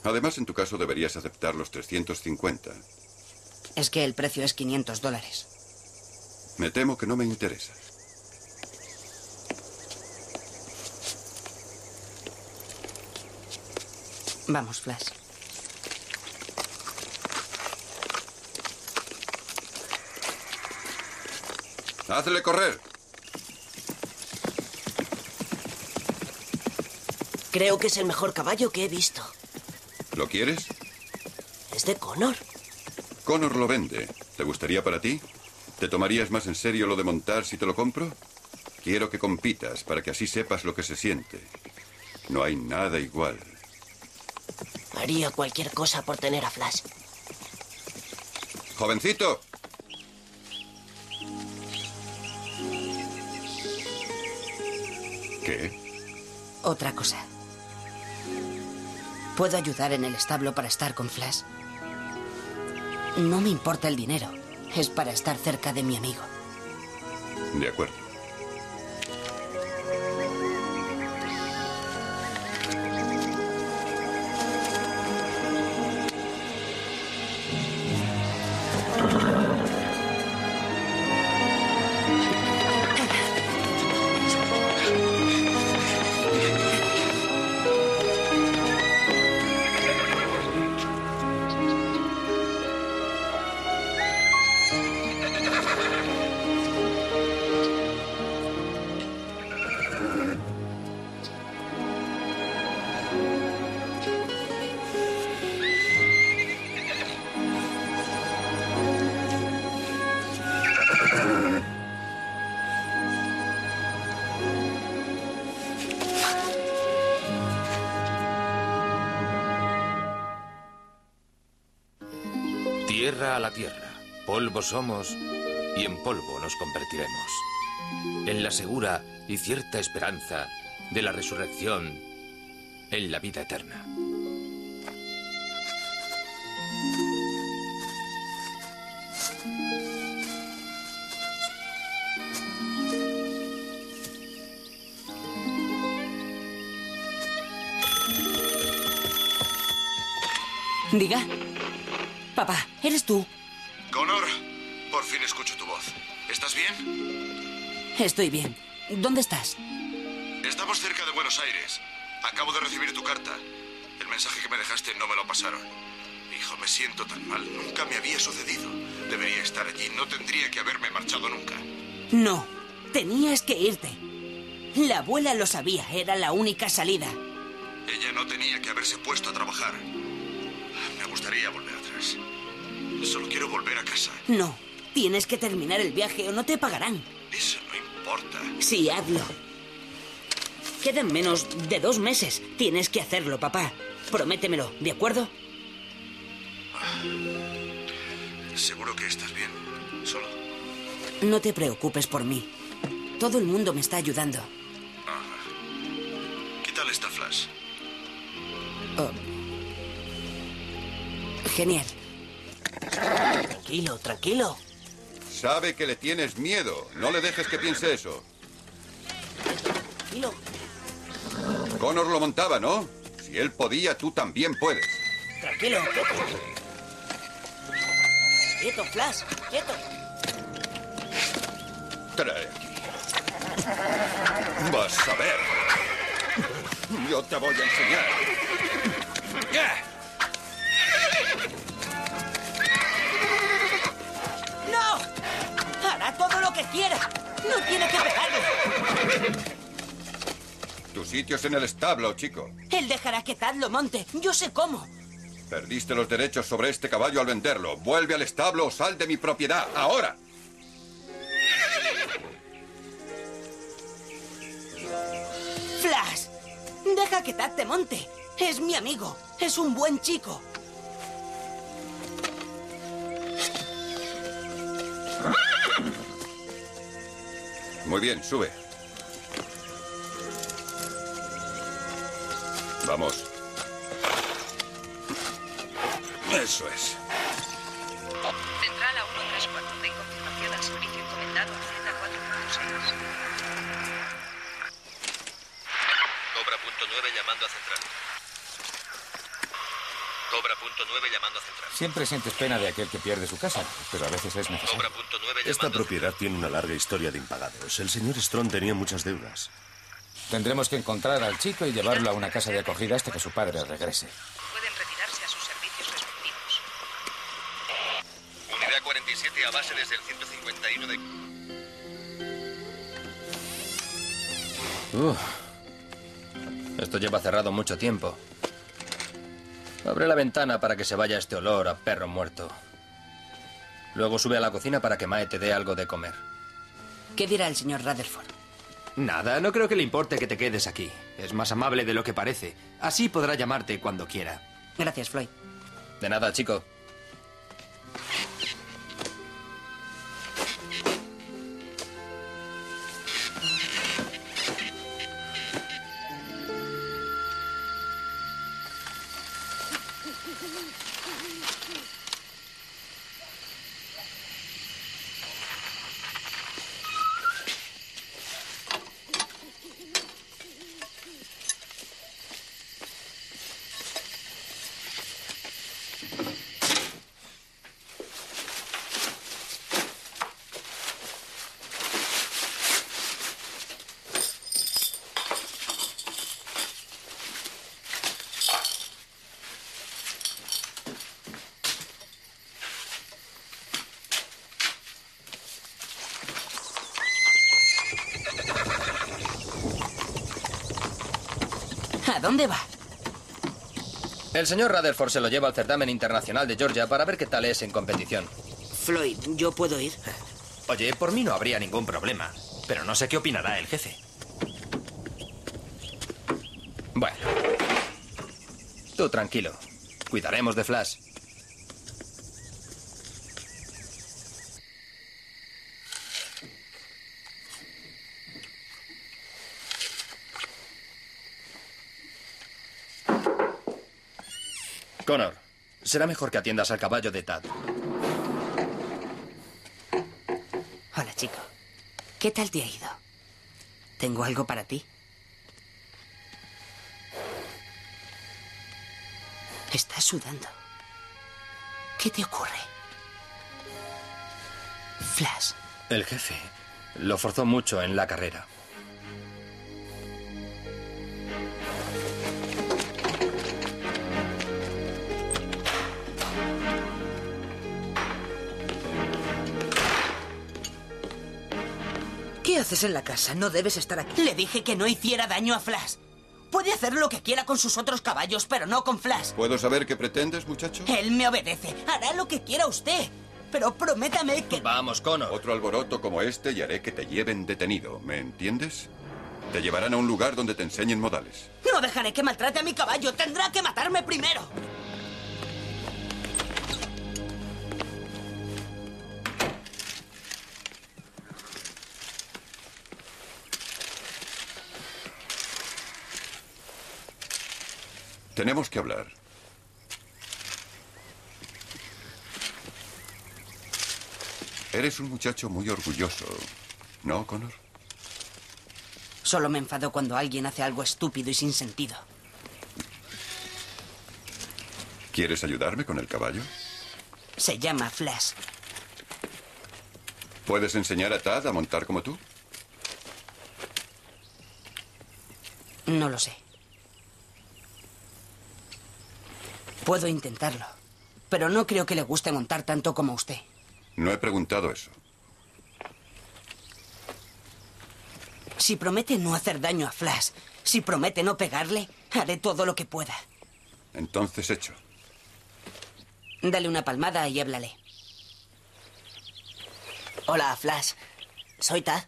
Además, en tu caso deberías aceptar los 350. Es que el precio es $500. Me temo que no me interesa. Vamos, Flash. ¡Hazle correr! Creo que es el mejor caballo que he visto. ¿Lo quieres? Es de Connor. Connor lo vende. ¿Te gustaría para ti? ¿Te tomarías más en serio lo de montar si te lo compro? Quiero que compitas para que así sepas lo que se siente. No hay nada igual. Haría cualquier cosa por tener a Flash. ¡Jovencito! ¿Qué? Otra cosa. ¿Puedo ayudar en el establo para estar con Flash? No me importa el dinero. Es para estar cerca de mi amigo. De acuerdo. tierra a la tierra, polvo somos y en polvo nos convertiremos. En la segura y cierta esperanza de la resurrección en la vida eterna. Diga. Papá, ¿eres tú? Connor, por fin escucho tu voz. ¿Estás bien? Estoy bien. ¿Dónde estás? Estamos cerca de Buenos Aires. Acabo de recibir tu carta. El mensaje que me dejaste no me lo pasaron. Hijo, me siento tan mal. Nunca me había sucedido. Debería estar allí. No tendría que haberme marchado nunca. No, tenías que irte. La abuela lo sabía. Era la única salida. Ella no tenía que haberse puesto a trabajar. Me gustaría volver atrás. Solo quiero volver a casa. No, tienes que terminar el viaje o no te pagarán. Eso no importa. Sí, hazlo. Quedan menos de 2 meses. Tienes que hacerlo, papá. Prométemelo, ¿de acuerdo? ¿Seguro que estás bien? ¿Solo? No te preocupes por mí. Todo el mundo me está ayudando. Ah. ¿Qué tal está Flash? Genial. Tranquilo, tranquilo. Sabe que le tienes miedo. No le dejes que piense eso. Tranquilo. Connor lo montaba, ¿no? Si él podía, tú también puedes. Tranquilo, quieto. Quieto, Flash, quieto. Trae aquí. Vas a ver. Yo te voy a enseñar. ¡Ya! Todo lo que quiera. No tiene que pegarlo. Tu sitio es en el establo, chico. Él dejará que Tad lo monte. Yo sé cómo. Perdiste los derechos sobre este caballo al venderlo. Vuelve al establo o sal de mi propiedad. ¡Ahora! Flash, deja que Tad te monte. Es mi amigo. Es un buen chico. Muy bien, sube. Vamos. Eso es. Central a 134. Ten confirmación al servicio encomendado a Z4.6. Cobra.9 llamando a Central. Cobra.9 llamando a Central. Siempre sientes pena de aquel que pierde su casa, pero a veces es necesario. Esta propiedad tiene una larga historia de impagados. El señor Strong tenía muchas deudas. Tendremos que encontrar al chico y llevarlo a una casa de acogida hasta que su padre regrese. Pueden retirarse a sus servicios respectivos. Unidad 47 a base desde el 151 de... Esto lleva cerrado mucho tiempo. Abre la ventana para que se vaya este olor a perro muerto. Luego sube a la cocina para que Mae te dé algo de comer. ¿Qué dirá el señor Rutherford? Nada, no creo que le importe que te quedes aquí. Es más amable de lo que parece. Así podrá llamarte cuando quiera. Gracias, Floyd. De nada, chico. ¿A dónde va? El señor Rutherford se lo lleva al certamen internacional de Georgia para ver qué tal es en competición. Floyd, ¿yo puedo ir? Oye, por mí no habría ningún problema, pero no sé qué opinará el jefe. Bueno, tú tranquilo. Cuidaremos de Flash. Connor, será mejor que atiendas al caballo de Tad. Hola, chico. ¿Qué tal te ha ido? ¿Tengo algo para ti? Estás sudando. ¿Qué te ocurre? Flash. El jefe lo forzó mucho en la carrera. ¿Qué haces en la casa? No debes estar aquí. Le dije que no hiciera daño a Flash. Puede hacer lo que quiera con sus otros caballos, pero no con Flash. ¿Puedo saber qué pretendes, muchacho? Él me obedece. Hará lo que quiera usted. Pero prométame que... Vamos, Connor. Otro alboroto como este y haré que te lleven detenido. ¿Me entiendes? Te llevarán a un lugar donde te enseñen modales. No dejaré que maltrate a mi caballo. Tendrá que matarme primero. Tenemos que hablar. Eres un muchacho muy orgulloso, ¿no, Connor? Solo me enfado cuando alguien hace algo estúpido y sin sentido. ¿Quieres ayudarme con el caballo? Se llama Flash. ¿Puedes enseñar a Tad a montar como tú? No lo sé. Puedo intentarlo, pero no creo que le guste montar tanto como usted. No he preguntado eso. Si promete no hacer daño a Flash, si promete no pegarle, haré todo lo que pueda. Entonces hecho. Dale una palmada y háblale. Hola, Flash. Soy Tad.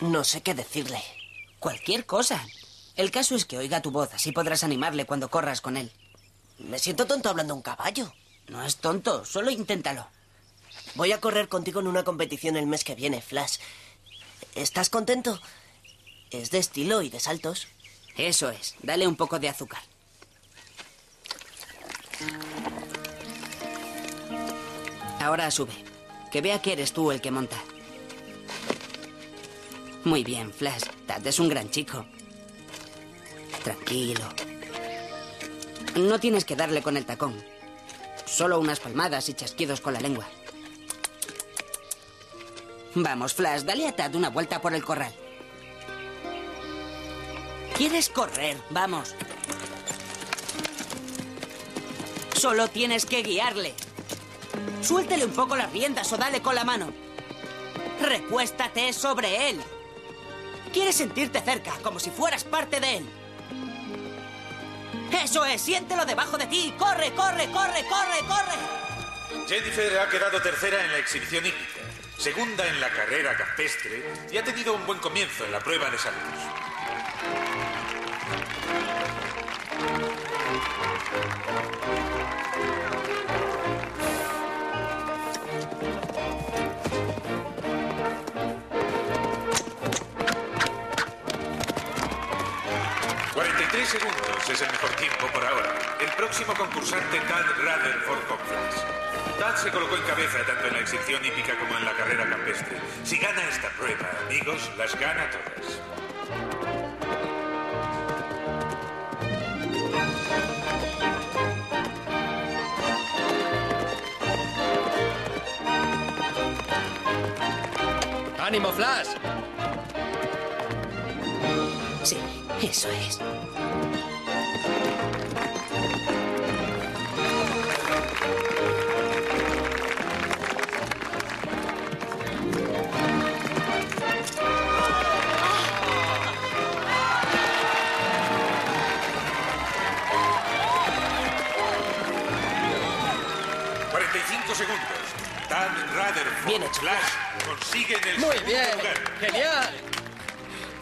No sé qué decirle. Cualquier cosa. El caso es que oiga tu voz, así podrás animarle cuando corras con él. Me siento tonto hablando a un caballo. No es tonto, solo inténtalo. Voy a correr contigo en una competición el mes que viene, Flash. ¿Estás contento? Es de estilo y de saltos. Eso es, dale un poco de azúcar. Ahora sube, que vea que eres tú el que monta. Muy bien, Flash, Tad es un gran chico. Tranquilo. No tienes que darle con el tacón. Solo unas palmadas y chasquidos con la lengua. Vamos, Flash, dale a Tad una vuelta por el corral. ¿Quieres correr? Vamos. Solo tienes que guiarle. Suéltele un poco las riendas o dale con la mano. Recuéstate sobre él. Quieres sentirte cerca, como si fueras parte de él. ¡Eso es! ¡Siéntelo debajo de ti! ¡Corre, corre, corre, corre, corre! Jennifer ha quedado tercera en la exhibición hípica, segunda en la carrera campestre y ha tenido un buen comienzo en la prueba de saltos. Segundos es el mejor tiempo por ahora. El próximo concursante, Tad Rutherford con Flash. Tad se colocó en cabeza tanto en la exhibición hípica como en la carrera campestre. Si gana esta prueba, amigos, las gana todas. ¡Ánimo, Flash! Sí, eso es. Segundos. Tad Rutherford Flash consiguen el segundo lugar. ¡Genial!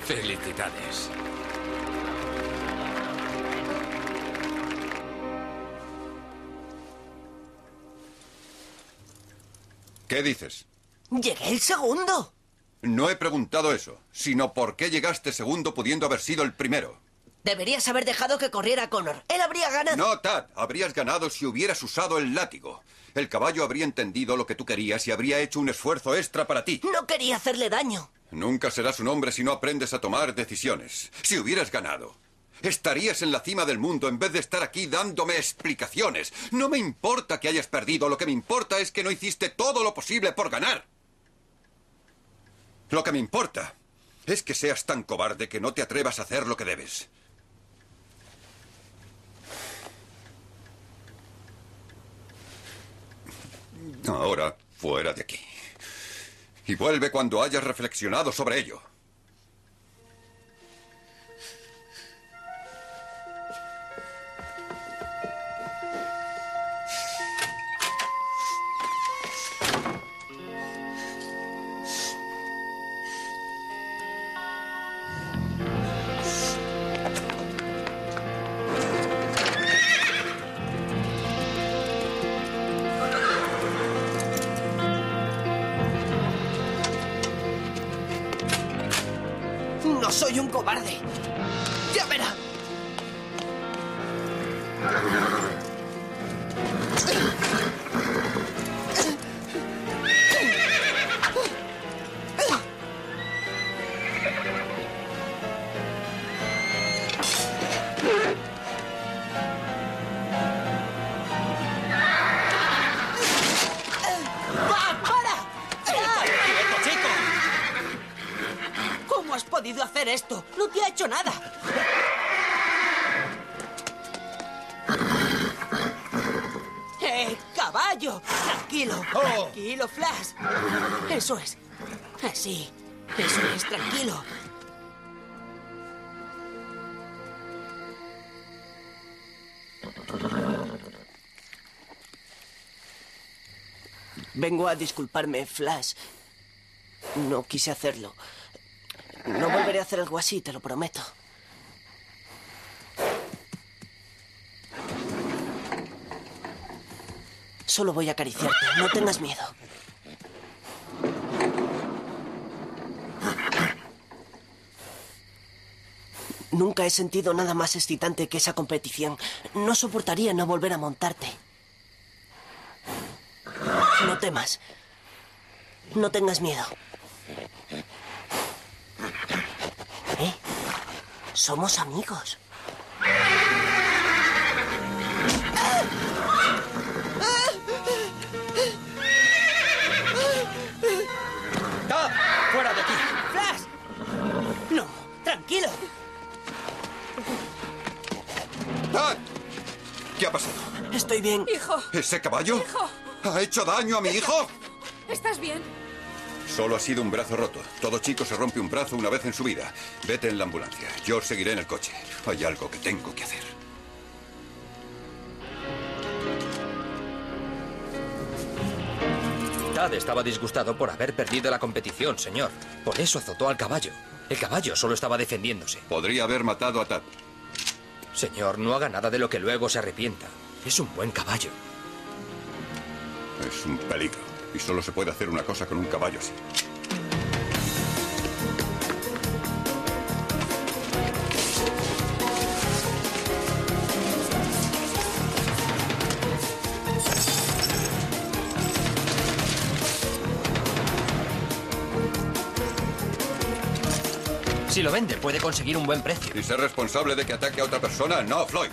Felicidades. ¿Qué dices? Llegué el segundo. No he preguntado eso, sino por qué llegaste segundo pudiendo haber sido el primero. Deberías haber dejado que corriera Connor. Él habría ganado. No, Tad. Habrías ganado si hubieras usado el látigo. El caballo habría entendido lo que tú querías y habría hecho un esfuerzo extra para ti. No quería hacerle daño. Nunca serás un hombre si no aprendes a tomar decisiones. Si hubieras ganado, estarías en la cima del mundo en vez de estar aquí dándome explicaciones. No me importa que hayas perdido. Lo que me importa es que no hiciste todo lo posible por ganar. Lo que me importa es que seas tan cobarde que no te atrevas a hacer lo que debes. Ahora, fuera de aquí. Y vuelve cuando hayas reflexionado sobre ello. Soy un cobarde. Ya verá. Hacer esto. No te ha hecho nada. ¡Caballo! Tranquilo. Tranquilo, Flash. Eso es. Así. Eso es. Tranquilo. Vengo a disculparme, Flash. No quise hacerlo. No volveré a hacer algo así, te lo prometo. Solo voy a acariciarte, no tengas miedo. Nunca he sentido nada más excitante que esa competición. No soportaría no volver a montarte. No temas. No tengas miedo. Somos amigos. ¡Top! ¡Fuera de aquí! ¡Flash! No, tranquilo. ¡Top! ¿Qué ha pasado? Estoy bien. Hijo. ¿Ese caballo? Hijo. ¿Ha hecho daño a mi hijo? ¿Estás bien? Solo ha sido un brazo roto. Todo chico se rompe un brazo una vez en su vida. Vete en la ambulancia. Yo seguiré en el coche. Hay algo que tengo que hacer. Tad estaba disgustado por haber perdido la competición, señor. Por eso azotó al caballo. El caballo solo estaba defendiéndose. Podría haber matado a Tad. Señor, no haga nada de lo que luego se arrepienta. Es un buen caballo. Es un peligro. Y solo se puede hacer una cosa con un caballo así. Si lo vende, puede conseguir un buen precio. Y ser responsable de que ataque a otra persona, no, Floyd.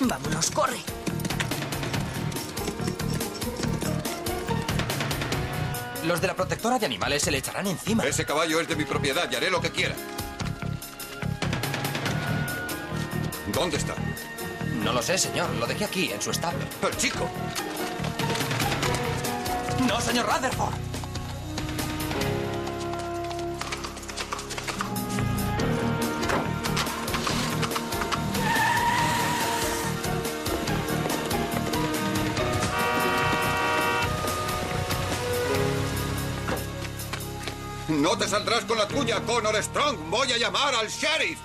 Vámonos, corre. Los de la protectora de animales se le echarán encima. Ese caballo es de mi propiedad y haré lo que quiera. ¿Dónde está? No lo sé, señor. Lo dejé aquí, en su establo. ¡El chico! ¡No, señor Rutherford! No te saldrás con la tuya, Connor Strong. Voy a llamar al sheriff.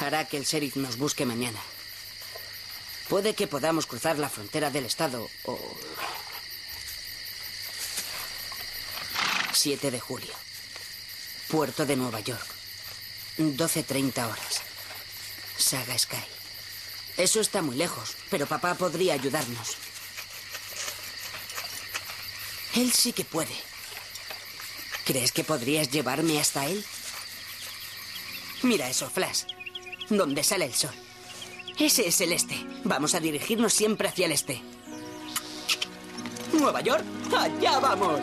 Hará que el sheriff nos busque mañana. Puede que podamos cruzar la frontera del estado o... 7 de julio. Puerto de Nueva York. 12:30 horas. Saga Sky. Eso está muy lejos, pero papá podría ayudarnos. Él sí que puede. ¿Crees que podrías llevarme hasta él? Mira eso, Flash. ¿Dónde sale el sol? Ese es el este. Vamos a dirigirnos siempre hacia el este. ¿Nueva York? ¡Allá vamos!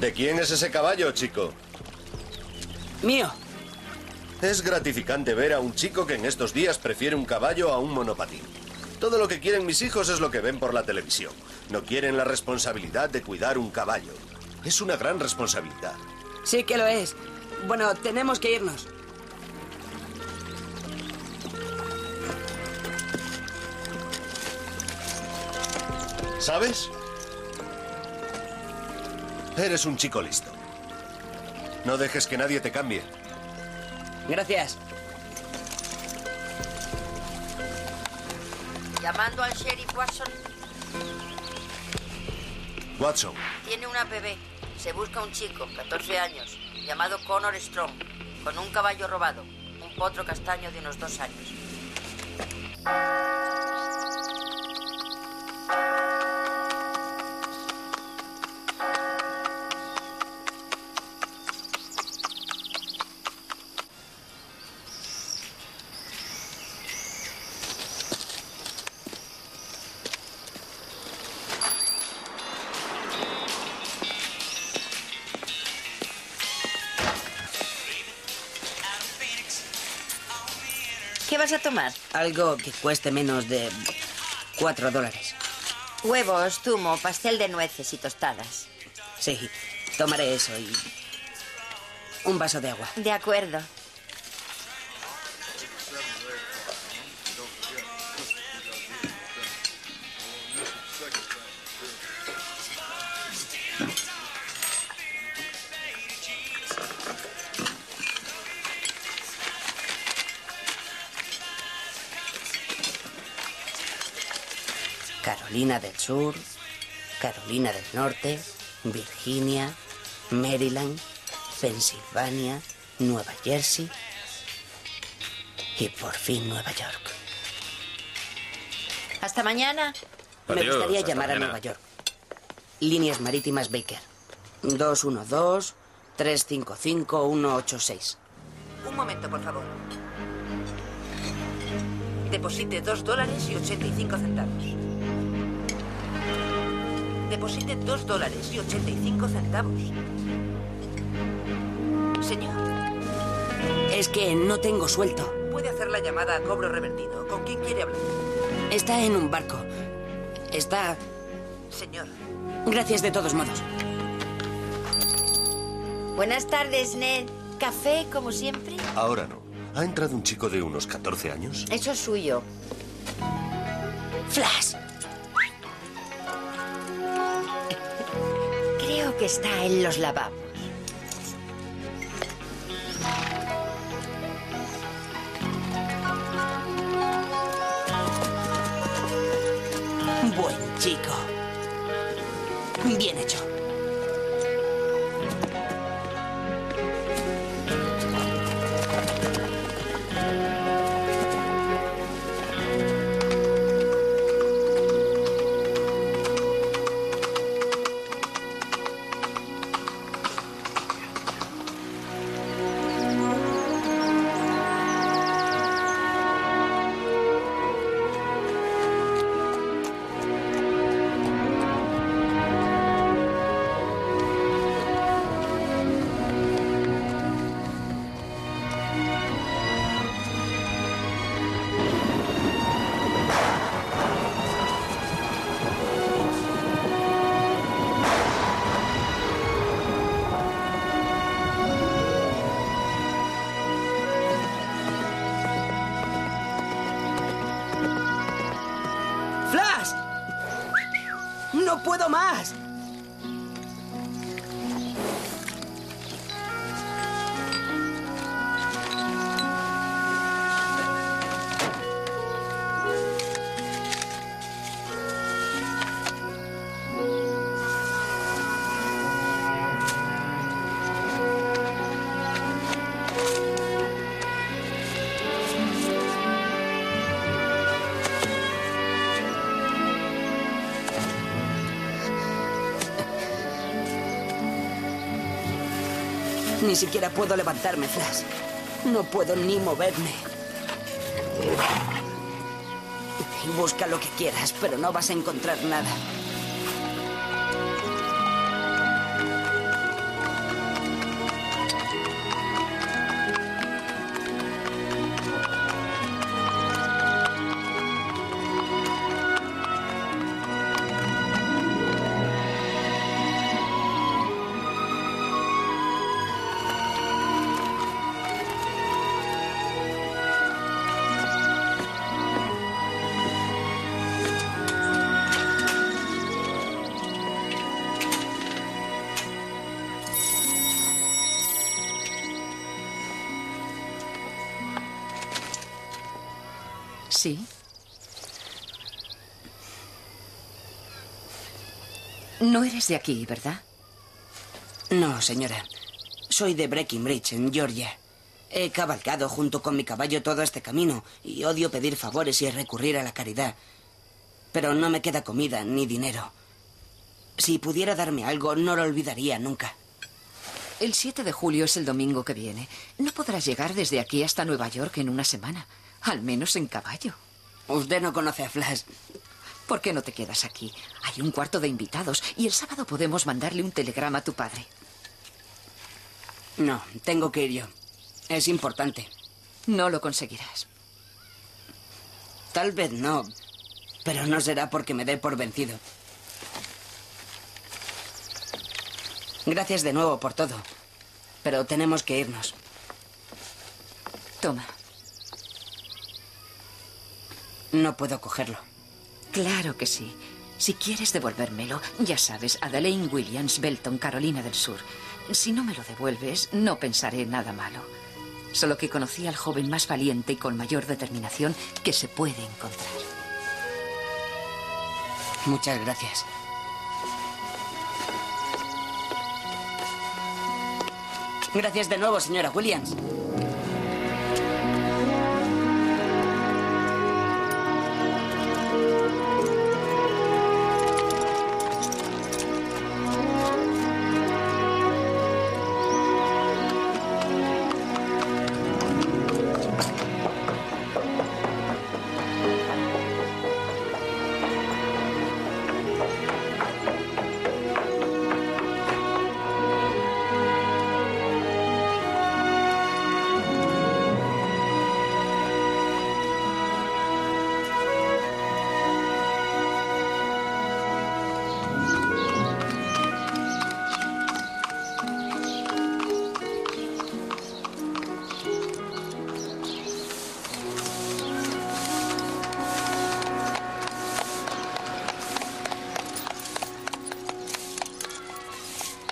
¿De quién es ese caballo, chico? Mío. Es gratificante ver a un chico que en estos días prefiere un caballo a un monopatín. Todo lo que quieren mis hijos es lo que ven por la televisión. No quieren la responsabilidad de cuidar un caballo. Es una gran responsabilidad. Sí que lo es. Bueno, tenemos que irnos. ¿Sabes? Eres un chico listo. No dejes que nadie te cambie. Gracias. Llamando al sheriff Watson. Watson. Tiene una bebé. Se busca un chico, 14 años, llamado Connor Strong, con un caballo robado, un potro castaño de unos 2 años. ¿Qué vas a tomar? Algo que cueste menos de $4. Huevos, zumo, pastel de nueces y tostadas. Sí, tomaré eso y un vaso de agua. De acuerdo. Carolina del Sur, Carolina del Norte, Virginia, Maryland, Pensilvania, Nueva Jersey y por fin Nueva York. Hasta mañana. Adiós, me gustaría llamar mañana. A Nueva York. Líneas marítimas Baker. 212-355-186. Un momento, por favor. Deposite $2.85. Deposite $2.85. Señor. Es que no tengo sueldo. Puede hacer la llamada a cobro revertido. ¿Con quién quiere hablar? Está en un barco. Está... Señor. Gracias de todos modos. Buenas tardes, Ned. ¿Café, como siempre? Ahora no. ¿Ha entrado un chico de unos 14 años? Eso es suyo. Flash. Creo que está en los lavabos. Buen chico. Bien hecho. ¡No puedo más! Ni siquiera puedo levantarme, Flash. No puedo ni moverme. Busca lo que quieras, pero no vas a encontrar nada. Sí. No eres de aquí, ¿verdad? No, señora. Soy de Breckinridge, en Georgia. He cabalgado junto con mi caballo todo este camino y odio pedir favores y recurrir a la caridad. Pero no me queda comida ni dinero. Si pudiera darme algo, no lo olvidaría nunca. El 7 de julio es el domingo que viene. No podrás llegar desde aquí hasta Nueva York en una semana. Al menos en caballo. Usted no conoce a Flash. ¿Por qué no te quedas aquí? Hay un cuarto de invitados y el sábado podemos mandarle un telegrama a tu padre. No, tengo que ir yo. Es importante. No lo conseguirás. Tal vez no, pero no será porque me dé por vencido. Gracias de nuevo por todo, pero tenemos que irnos. Toma. No puedo cogerlo. Claro que sí. Si quieres devolvérmelo, ya sabes, Adelaine Williams, Belton, Carolina del Sur. Si no me lo devuelves, no pensaré nada malo. Solo que conocí al joven más valiente y con mayor determinación que se puede encontrar. Muchas gracias. Gracias de nuevo, señora Williams.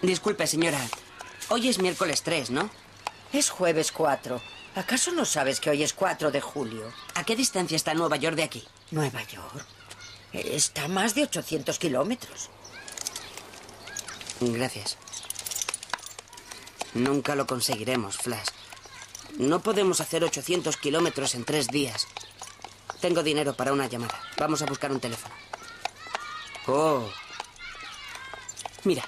Disculpe, señora. Hoy es miércoles 3, ¿no? Es jueves 4. ¿Acaso no sabes que hoy es 4 de julio? ¿A qué distancia está Nueva York de aquí? ¿Nueva York? Está a más de 800 kilómetros. Gracias. Nunca lo conseguiremos, Flash. No podemos hacer 800 kilómetros en 3 días. Tengo dinero para una llamada. Vamos a buscar un teléfono. Oh. Mira.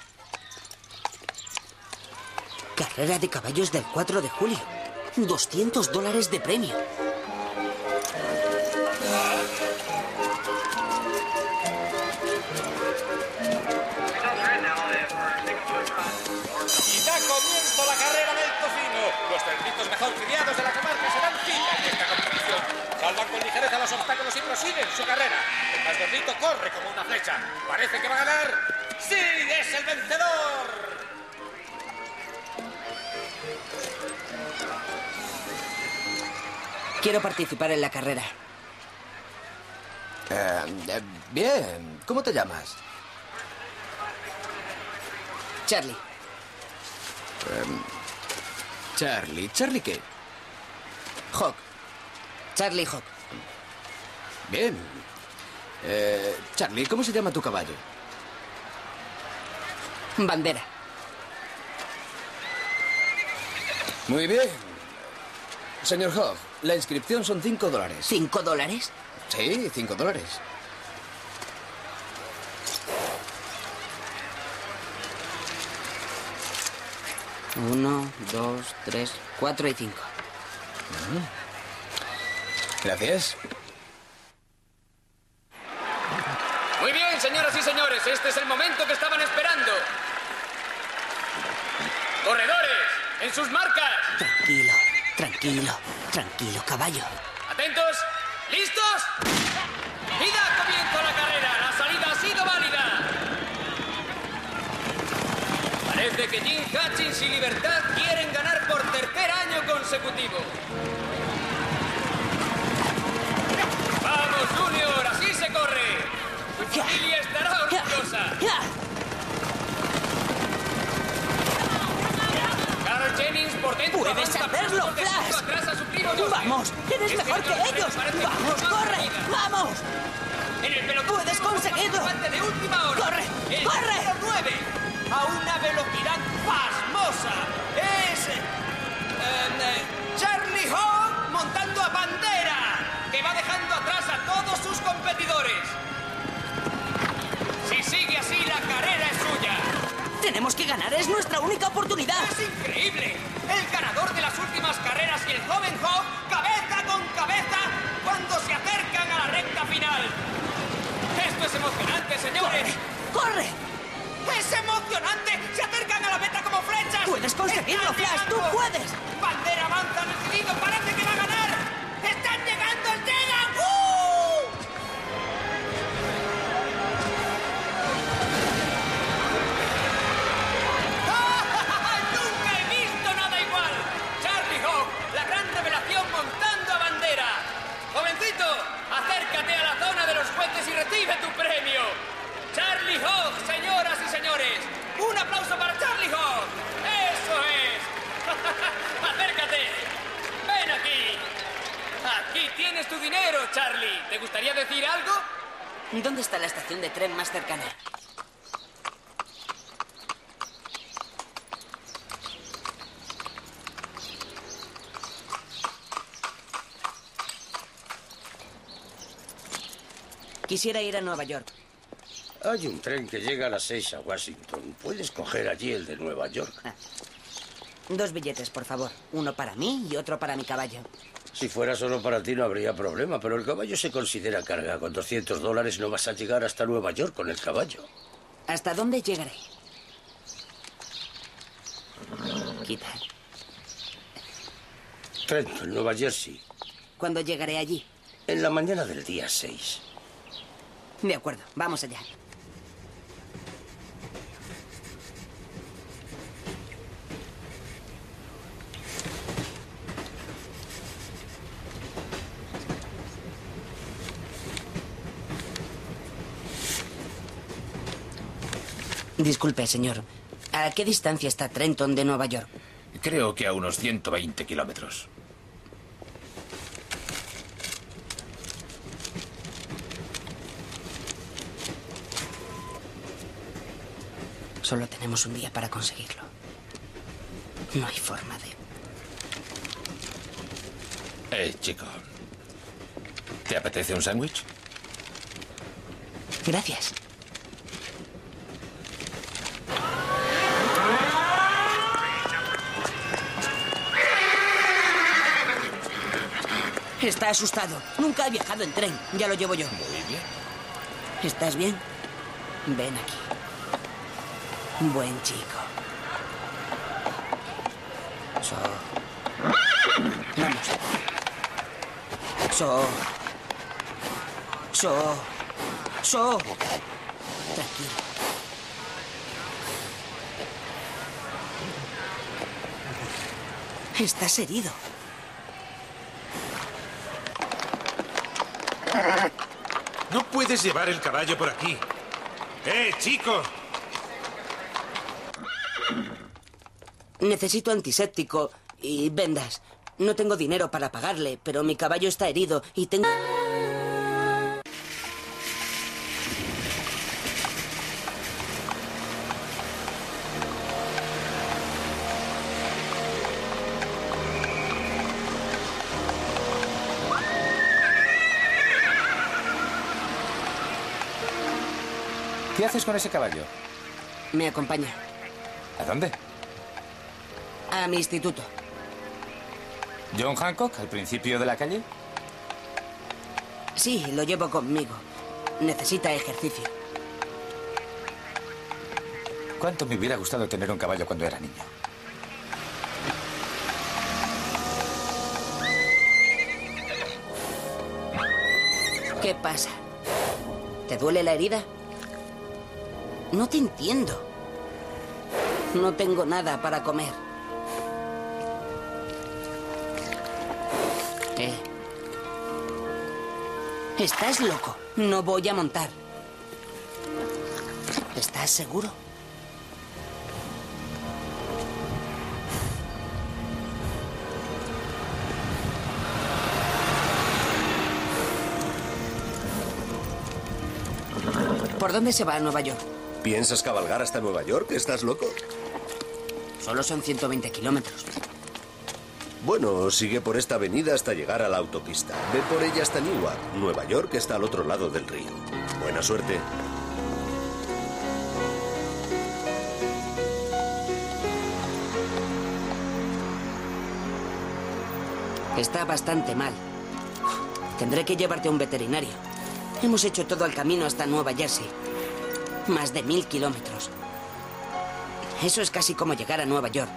Carrera de caballos del 4 de julio. $200 de premio. Y da comienzo la carrera del tocino. Los cerditos mejor criados de la comarca se dan cita en esta competición. Salvan con ligereza los obstáculos y prosiguen su carrera. El más gordito corre como una flecha. Parece que va a ganar. ¡Sí, es el vencedor! Quiero participar en la carrera. Bien, ¿cómo te llamas? Charlie. Charlie. ¿Charlie qué? Hawk. Charlie Hawk. Bien. Charlie, ¿cómo se llama tu caballo? Bandera. Muy bien. Señor Hawk, la inscripción son $5. ¿$5? Sí, $5. Uno, dos, tres, cuatro y cinco. Gracias. Muy bien, señoras y señores, este es el momento que estaban esperando. ¡Corredores! ¡En sus marcas! Tranquilo, tranquilo, tranquilo, caballo. ¿Atentos? ¿Listos? ¡Y da comienzo a la carrera! ¡La salida ha sido válida! Desde que Jim Hutchins y Libertad quieren ganar por tercer año consecutivo. ¡Vamos, Junior! ¡Así se corre! ¡Tu familia estará orgullosa! Carl Jennings por dentro... ¡Puedes hacerlo, Flash! Atrás a su primo ¡vamos! ¡Eres mejor que ellos! ¡Vamos, corre! ¡Vamos! En el pelotón ¡puedes conseguirlo! De última hora. ¡Corre! El ¡corre! Número 9. A una velocidad pasmosa. Es Charlie Hawk montando a Bandera, que va dejando atrás a todos sus competidores. Si sigue así, la carrera es suya. Tenemos que ganar, es nuestra única oportunidad. Es increíble. El ganador de las últimas carreras y el joven Hawk, cabeza con cabeza, cuando se acercan a la recta final. Esto es emocionante, señores. ¡Corre! ¡Corre! ¡Es emocionante! ¡Se acercan a la meta como flechas! ¡Puedes conseguirlo, Flash! ¡Tú puedes! ¡Bandera avanza decidido! ¡Parece que va a ganar! ¡Están llegando! ¡Llegan! ¡Nunca he visto nada igual! ¡Charlie Hawk! ¡La gran revelación montando a Bandera! ¡Jovencito! ¡Acércate a la zona de los jueces y recibe tu premio! ¡Charlie Hawk, señoras y señores! ¡Un aplauso para Charlie Hawk! ¡Eso es! ¡Acércate! ¡Ven aquí! ¡Aquí tienes tu dinero, Charlie! ¿Te gustaría decir algo? ¿Dónde está la estación de tren más cercana? Quisiera ir a Nueva York. Hay un tren que llega a las 6 a Washington. Puedes coger allí el de Nueva York. Ah. 2 billetes, por favor. Uno para mí y otro para mi caballo. Si fuera solo para ti no habría problema, pero el caballo se considera carga. Con $200 no vas a llegar hasta Nueva York con el caballo. ¿Hasta dónde llegaré? Quita. Trenton, Nueva Jersey. ¿Cuándo llegaré allí? En la mañana del día 6. De acuerdo, vamos allá. Disculpe, señor. ¿A qué distancia está Trenton de Nueva York? Creo que a unos 120 kilómetros. Solo tenemos un día para conseguirlo. No hay forma de... chico. ¿Te apetece un sándwich? Gracias. Está asustado. Nunca ha viajado en tren. Ya lo llevo yo. Muy bien. ¿Estás bien? Ven aquí. Buen chico. So... Vamos. So... So... So... Tranquilo. Estás herido. No puedes llevar el caballo por aquí. ¡Eh, chico! Necesito antiséptico y vendas. No tengo dinero para pagarle, pero mi caballo está herido y tengo... ¿Qué haces con ese caballo? Me acompaña. ¿A dónde? A mi instituto. ¿John Hancock, al principio de la calle? Sí, lo llevo conmigo. Necesita ejercicio. ¿Cuánto me hubiera gustado tener un caballo cuando era niño? ¿Qué pasa? ¿Te duele la herida? No te entiendo. No tengo nada para comer. ¿Qué? Estás loco. No voy a montar. ¿Estás seguro? ¿Por dónde se va a Nueva York? ¿Piensas cabalgar hasta Nueva York? ¿Estás loco? Solo son 120 kilómetros. Bueno, sigue por esta avenida hasta llegar a la autopista. Ve por ella hasta Newark. Nueva York está al otro lado del río. Buena suerte. Está bastante mal. Tendré que llevarte a un veterinario. Hemos hecho todo el camino hasta Nueva Jersey. Más de 1000 kilómetros. Eso es casi como llegar a Nueva York.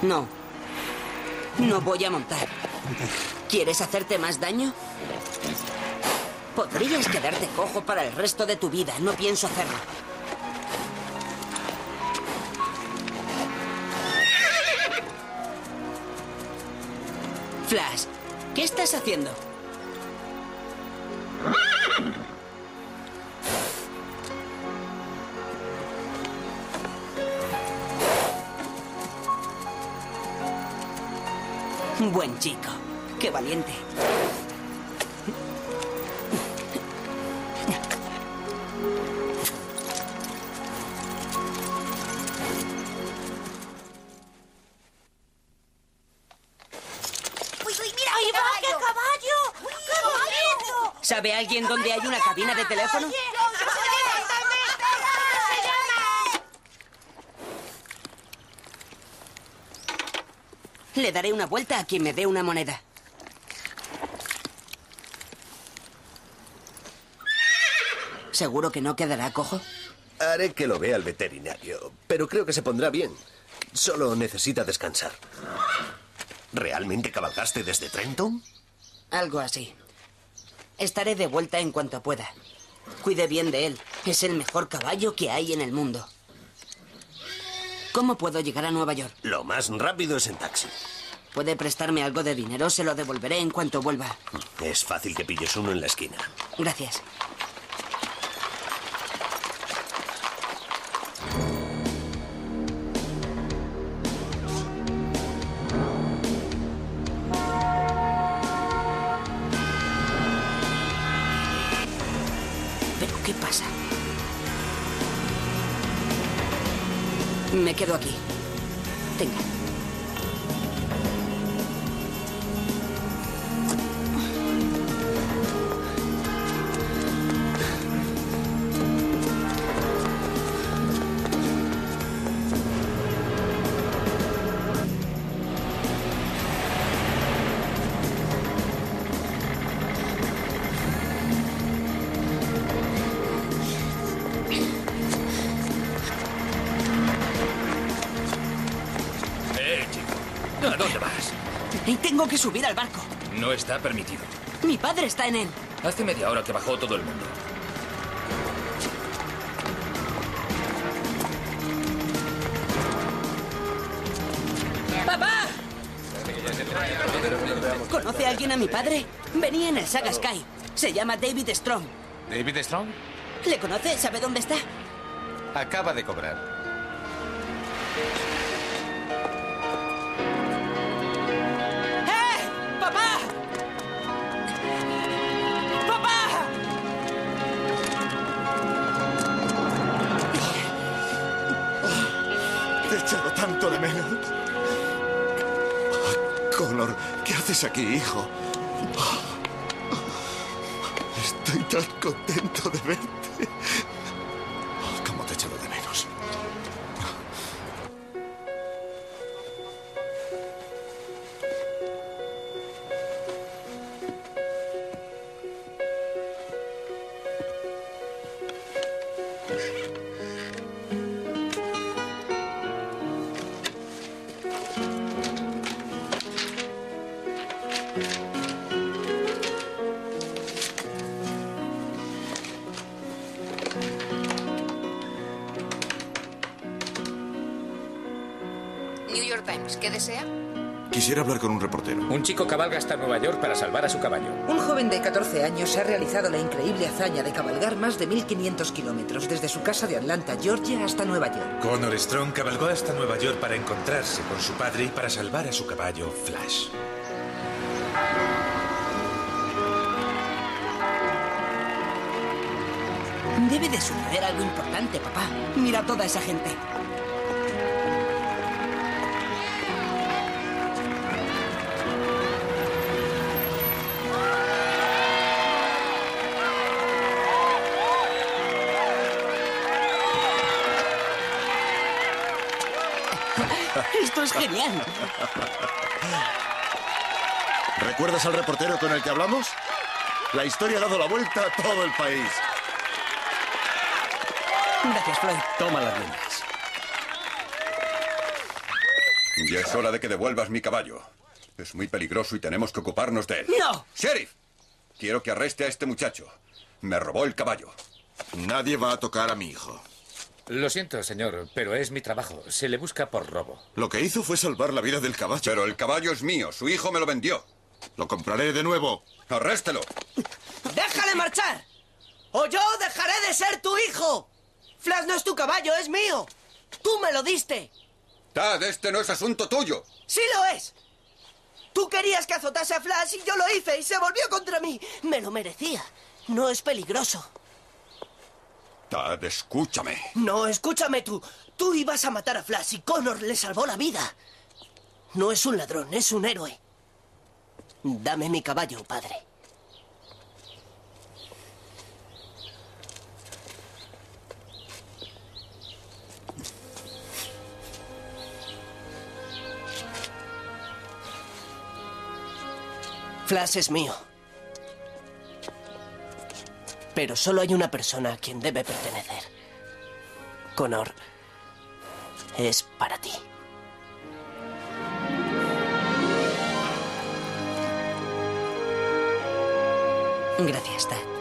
No. No voy a montar. ¿Quieres hacerte más daño? Podrías quedarte cojo para el resto de tu vida. No pienso hacerlo. Flash, ¿qué estás haciendo? Buen chico, qué valiente. ¿Sabe alguien dónde hay una cabina de teléfono? Le daré una vuelta a quien me dé una moneda. ¿Seguro que no quedará cojo? Haré que lo vea el veterinario, pero creo que se pondrá bien. Solo necesita descansar. ¿Realmente cabalgaste desde Trenton? Algo así. Estaré de vuelta en cuanto pueda. Cuide bien de él. Es el mejor caballo que hay en el mundo. ¿Cómo puedo llegar a Nueva York? Lo más rápido es en taxi. ¿Puede prestarme algo de dinero? Se lo devolveré en cuanto vuelva. Es fácil que pilles uno en la esquina. Gracias. ¿Pero qué pasa? Me quedo aquí. Tenga. Tengo que subir al barco. No está permitido. Mi padre está en él. Hace media hora que bajó todo el mundo. ¡Papá! ¿Conoce alguien a mi padre? Venía en el Saga Sky. Se llama David Strong. ¿David Strong? ¿Le conoce? ¿Sabe dónde está? Acaba de cobrar. Tanto de menos. Oh, Connor, ¿qué haces aquí, hijo? Oh, estoy tan contento de verte. Oh, ¿cómo te echaba de menos? ¿Qué desea? Quisiera hablar con un reportero. Un chico cabalga hasta Nueva York para salvar a su caballo. Un joven de 14 años ha realizado la increíble hazaña de cabalgar más de 1.500 kilómetros desde su casa de Atlanta, Georgia, hasta Nueva York. Connor Strong cabalgó hasta Nueva York para encontrarse con su padre y para salvar a su caballo, Flash. Debe de suceder algo importante, papá. Mira a toda esa gente. ¡Esto es genial! ¿Recuerdas al reportero con el que hablamos? La historia ha dado la vuelta a todo el país. Gracias, Floyd. Toma las riendas. Ya es hora de que devuelvas mi caballo. Es muy peligroso y tenemos que ocuparnos de él. ¡No! ¡Sheriff! Quiero que arreste a este muchacho. Me robó el caballo. Nadie va a tocar a mi hijo. Lo siento, señor, pero es mi trabajo. Se le busca por robo. Lo que hizo fue salvar la vida del caballo. Pero el caballo es mío. Su hijo me lo vendió. Lo compraré de nuevo. ¡Arréstelo! ¡Déjale marchar! ¡O yo dejaré de ser tu hijo! Flash no es tu caballo, es mío. ¡Tú me lo diste! Tad, este no es asunto tuyo. ¡Sí lo es! Tú querías que azotase a Flash y yo lo hice y se volvió contra mí. Me lo merecía. No es peligroso. Tad, escúchame. No, escúchame tú. Tú ibas a matar a Flash y Connor le salvó la vida. No es un ladrón, es un héroe. Dame mi caballo, padre. Flash es mío. Pero solo hay una persona a quien debe pertenecer. Connor, es para ti. Gracias, Tad.